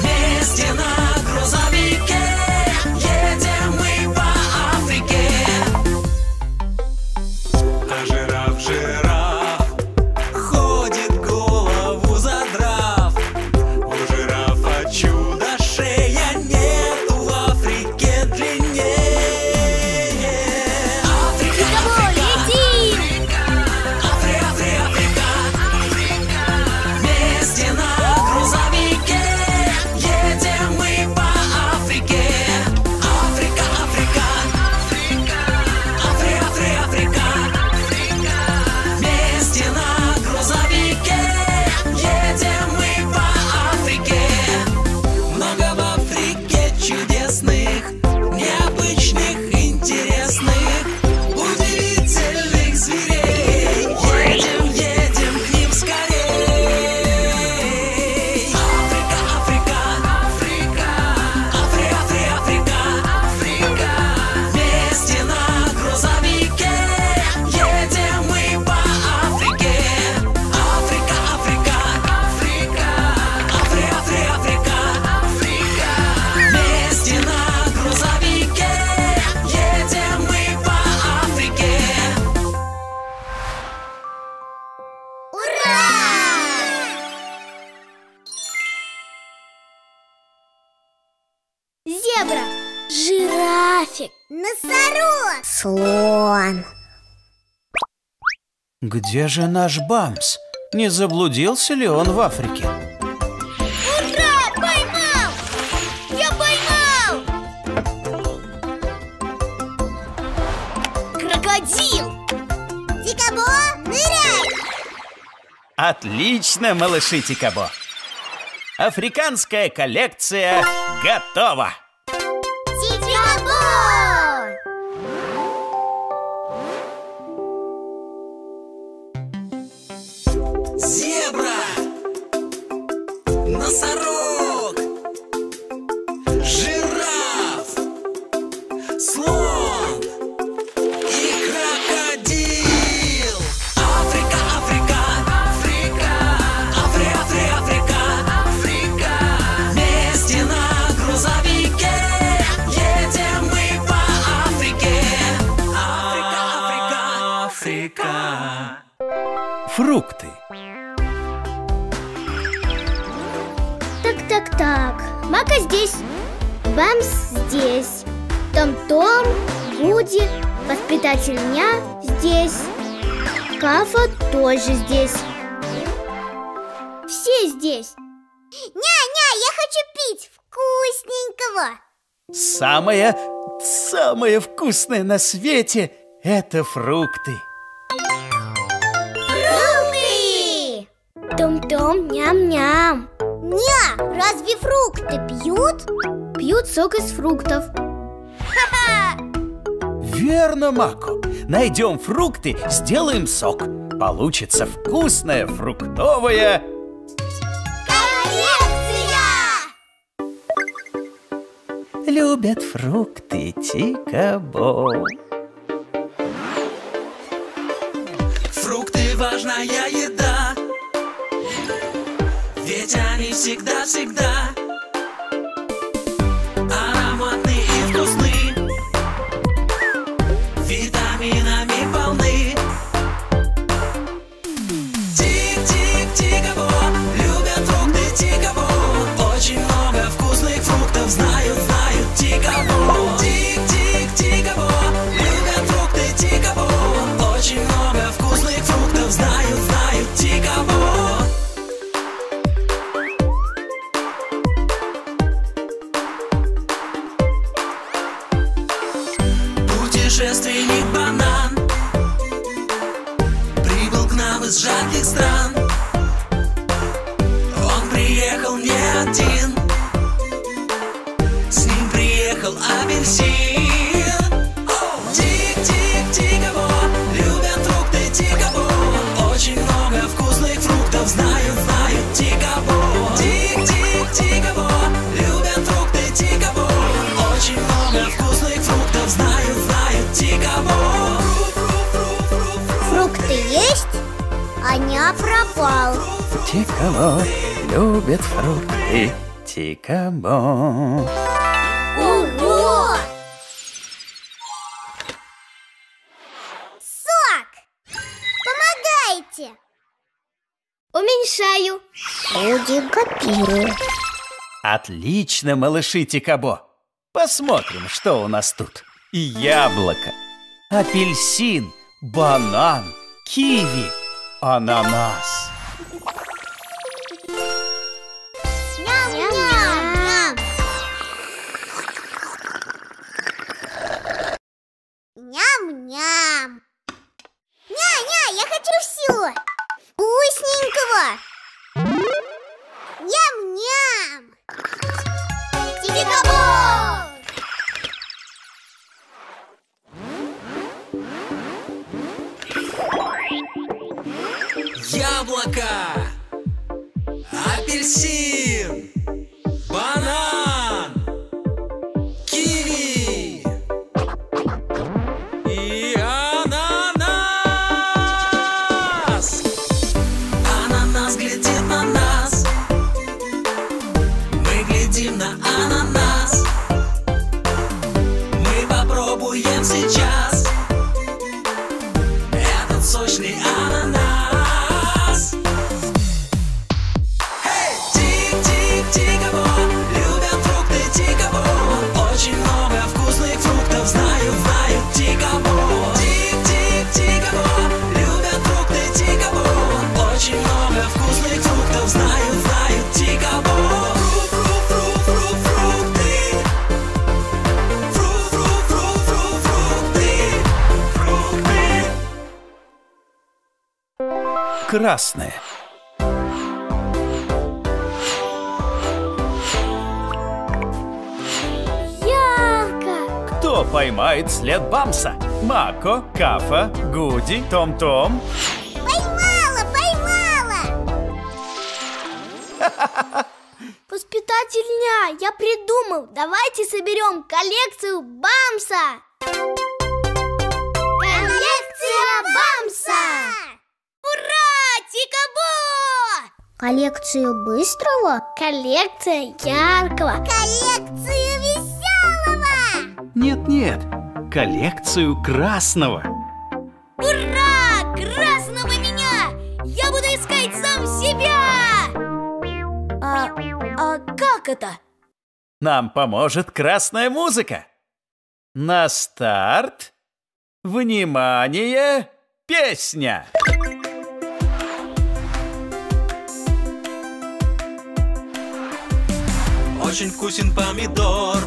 Вместе на грузовике едем мы по Африке. А жираф, жираф ходит, голову задрав. У жирафа чудо шея, нет в Африке длиннее. Африка, Тикабо, лети! Афри, Афри, Африка, Африка. Вместе на грузовике едем мы по Африке. Африка, Африка, Африка, Афри, Афри, Африка, Африка. Вместе на грузовике едем мы по Африке. Много в Африке чудесных, необычных, интересных, удивительных зверей. Едем, едем к ним скорей. Африка, Африка, Африка, Афри, Афри, Африка, Африка. Вместе на грузовике едем мы по Африке. Африка, Африка, Африка, Афри, Афри, Африка, Африка. Вместе на грузовике едем мы по Африке. Зебра, жирафик, носорог, слон. Где же наш Бамс? Не заблудился ли он в Африке? Ура! Поймал! Я поймал! Крокодил! Тикабо, ныряй! Отлично, малыши Тикабо! Африканская коллекция готова! Тикабо! Зебра, носорог, жираф, слон и крокодил. Африка, Африка, Африка, Афри, Афри, Африка, Африка. Вместе на грузовике едем мы по Африке. Африка, Африка, Африка. Фрукты. Так, так, так. Мако здесь, Бамс здесь, Том-Том, Гуди, воспитатель Ня здесь, Кафа тоже здесь. Все здесь. Ня-ня, я хочу пить вкусненького. Самое, самое вкусное на свете – это фрукты. Фрукты! Том-том, ням-ням. Ня, разве фрукты пьют? Пьют сок из фруктов. Ха-ха! Верно, Мако. Найдем фрукты, сделаем сок. Получится вкусное фруктовое... Коллекция! Любят фрукты Тикабо. Фрукты важная еда, ведь они всегда-всегда ароматны и вкусны, витаминами полны. Тик-тик-тикабо, любят фрукты Тикабо, очень много вкусных фруктов знают, знают Тикабо. Тик-тик-тикабо, любят фрукты Тикабо, очень много вкусных фруктов знают, знают Тикабо. попал. Тикабо любит фрукты. Тикабо. Ого! Сок! Помогайте! Уменьшаю. Люди копирую. Отлично, малыши Тикабо. Посмотрим, что у нас тут. Яблоко, апельсин, банан, киви, ананас. Ням-ням-ням. Ням-ням. Ня-ня, я хочу все. Вкусненького. Ням-ням. Тикабо! Яблоко, апельсин, банан, киви и ананас. Ананас глядит на нас, мы глядим на ананас. Мы попробуем сейчас этот сочный ананас. Красное. Ялка. Кто поймает след Бамса? Мако, Кафа, Гуди, Том-Том. Поймала, поймала! Воспитатель Ня, я придумал. Давайте соберем коллекцию Бамса. Коллекция Бамса! Ура! Тикабо! Коллекцию быстрого? Коллекция яркого? Коллекцию веселого? Нет-нет, коллекцию красного. Ура! Красного меня! Я буду искать сам себя! А, а как это? Нам поможет красная музыка. На старт! Внимание! Песня! Очень вкусен помидор,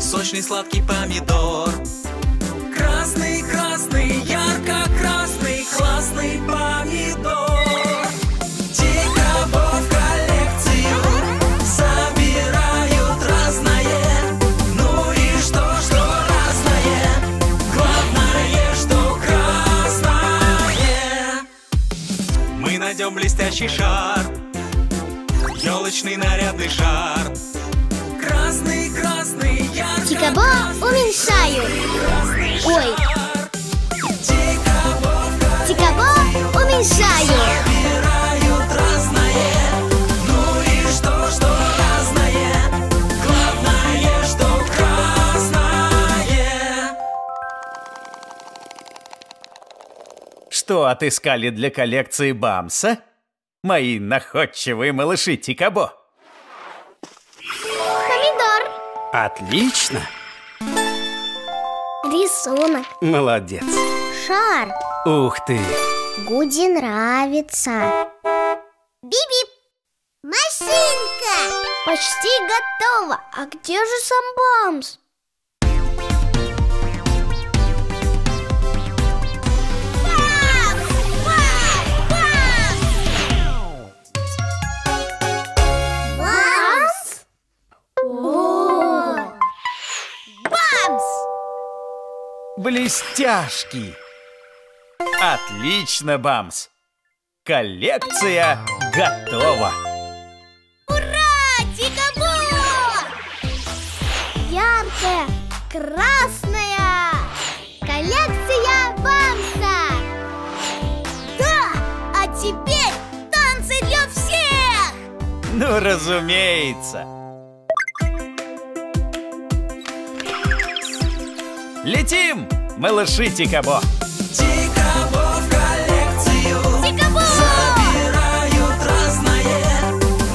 сочный сладкий помидор. Красный, красный, ярко-красный, классный помидор. Тикабо в коллекцию собирают разное. Ну и что, что разное? Главное, что красное. Мы найдем блестящий шар, елочный нарядный шар. Красный, красный, ярко. Тикабо уменьшаю. Ой. Тикабо уменьшаю. Собирают разное. Ну и что, что разное? Главное, что красное. Что отыскали для коллекции Бамса? Мои находчивые малыши Тикабо. Помидор. Отлично. Рисунок. Молодец. Шар. Ух ты. Гуди нравится. Биби. Машинка. Почти готова. А где же сам Бамс? Блестяшки! Отлично, Бамс! Коллекция готова! Ура! Тикабо! Яркая, красная! Коллекция Бамса! Да! А теперь Ну, разумеется. Летим, малыши Тикабо. Тикабо в коллекцию. Тикабо! Собирают разное.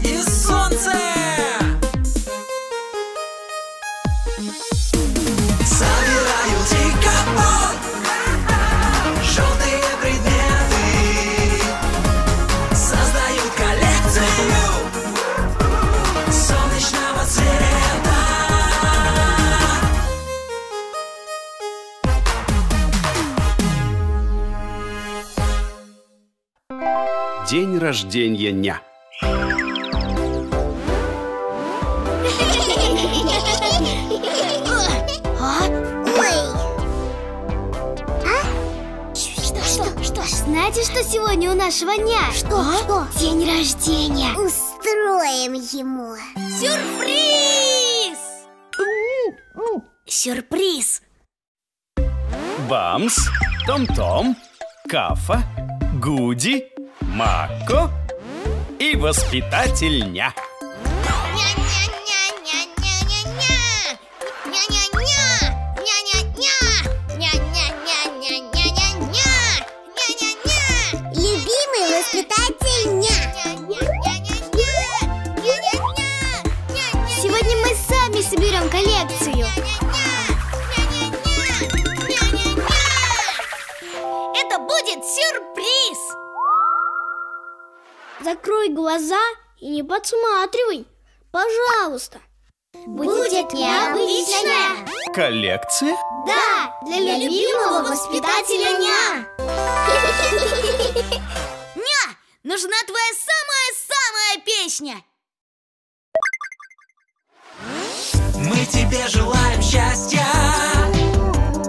и солнце. день рождения Ня. Знаете, что сегодня у нашего Ня? Что? А? Что? День рождения. Устроим ему сюрприз! Сюрприз! Бамс, Том-Том, Кафа, Гуди, Мако и воспитатель Ня. Соберем коллекцию. Это будет сюрприз. Закрой глаза и не подсматривай, пожалуйста. Будет необычная коллекция? Да, для, для любимого воспитателя Ня. Ня, нужна твоя самая-самая песня. Мы тебе желаем счастья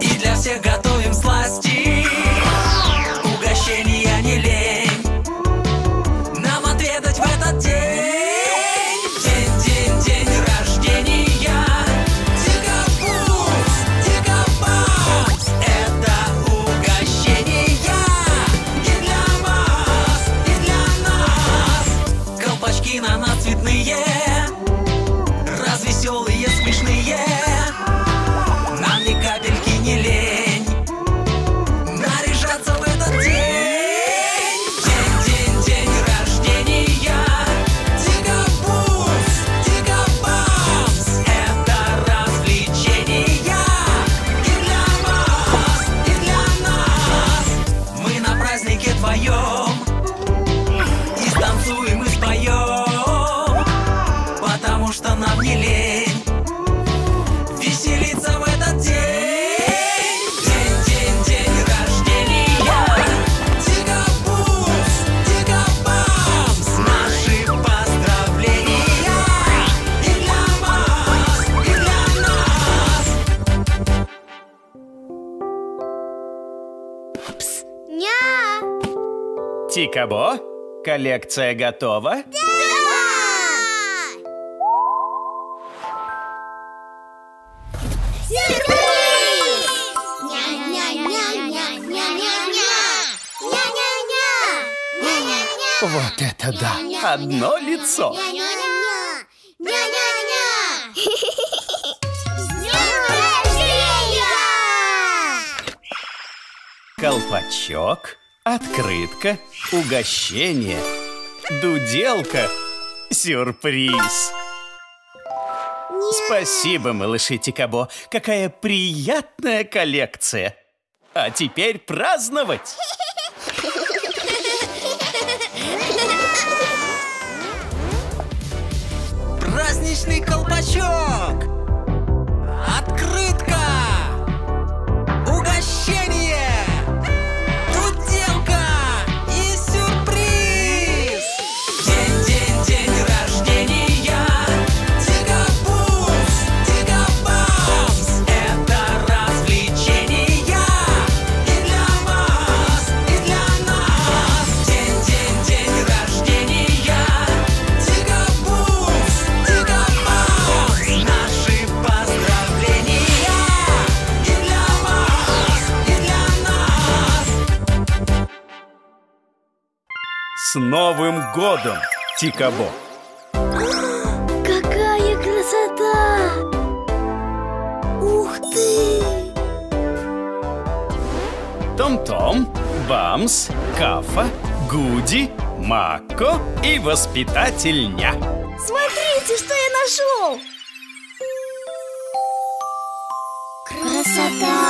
и для всех готовим сласти. Угощения не лень нам отведать в этот день. День, день, день рождения. Тикабо, Тикабо. Это угощения и для вас, и для нас. Колпачки на нас цветные. Веселые, смешные, нам ни капельки не лень наряжаться в этот день. День, день, день рождения. Тикабус, Тикабамс. Это развлечения и для вас, и для нас. Мы на празднике твоем и станцуем, и споем. Потому что нам не лень веселиться в этот день. День, день, день рождения. Тикабус, Тикабамс. Наши поздравления и для вас, и для нас. Пс. Ня! Тикабо, коллекция готова? Да! Вот это да! Одно лицо! Ня-ня-ня! С днем рождения! Колпачок, открытка, угощение, дуделка, сюрприз! Спасибо, малыши Тикабо! Какая приятная коллекция! А теперь праздновать! Праздничный колпачок, открытка, угощение, дуделка и сюрприз. День, день, день рождения. Тикабус, Тикабамс. Это развлечения и для вас, и для нас. День, день, день рождения. С Новым годом, Тикабо! Какая красота! Ух ты! Том-Том, Бамс, Кафа, Гуди, Мако и воспитатель Ня. Смотрите, что я нашел! Красота!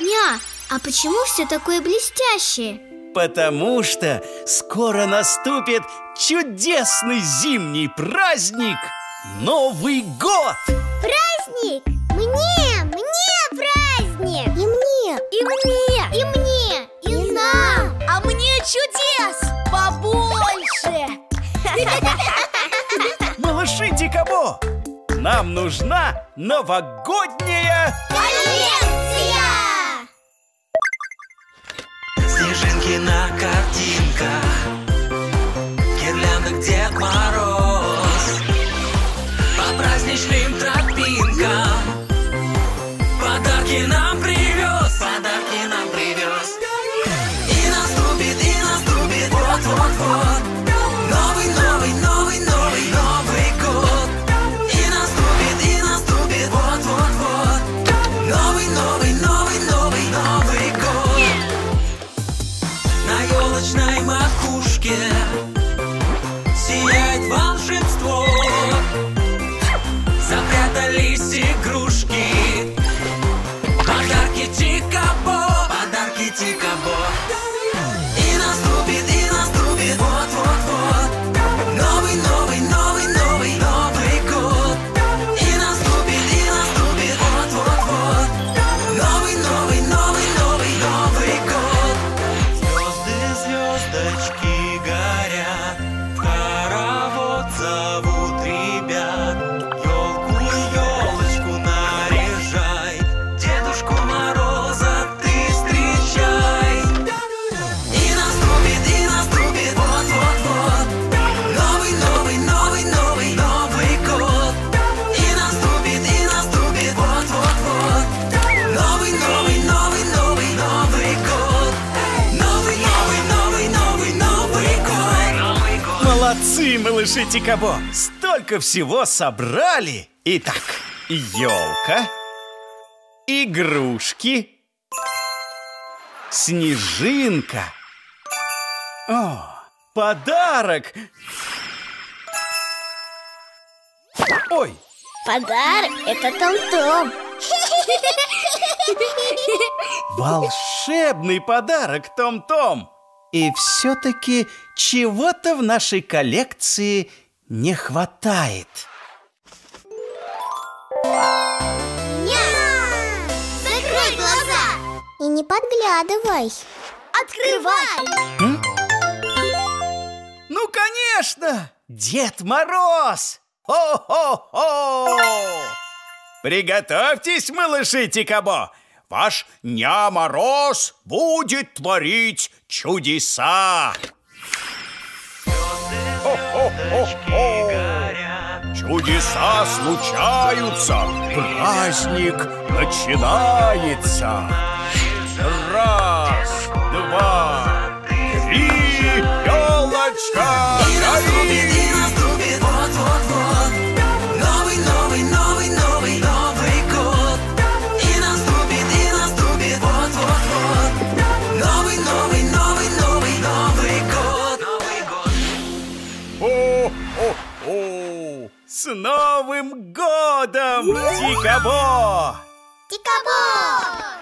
Ня, а почему все такое блестящее? Потому что скоро наступит чудесный зимний праздник – Новый год! Праздник? Мне, мне праздник! И мне! И мне! И мне! И, и нам! А мне чудес побольше! Малыши Тикабо, нам нужна новогодняя коллекция! Снежинки на картинках, гирлянды Дед Мороз, по праздничным тропинкам подарки нам привез, подарки нам привез. И наступит, и наступит, вот-вот-вот, новый, новый, новый, новый, новый год. И наступит, и наступит, вот-вот-вот, новый, новый, новый, новый, новый год. На елочной макушке сияет волшебство, запрятались игрушки. Подарки Тикабо, подарки Тикабо. И наступит, и наступит, вот-вот-вот, новый, новый, новый, новый, новый год. И наступит, и наступит, вот-вот-вот, новый, новый, новый, новый, новый год. Звезды, звездочки горят, хоровод зовут ребят. Молодцы, малыши Тикабо! Столько всего собрали! Итак, елка, игрушки, снежинка. О, подарок! Ой! Подарок – это Том-Том! Волшебный подарок, Том-Том! И все-таки чего-то в нашей коллекции не хватает. Ня! Закрой глаза! И не подглядывай. Открывай! М? Ну, конечно! Дед Мороз! Хо-хо-хо! Приготовьтесь, малыши Тикабо! Ваш Нямороз будет творить чудеса. Хо-хо-хо-хо. Чудеса случаются, праздник начинается. Раз, два, три, елочка горит. С Новым годом, Тикабо! Тикабо!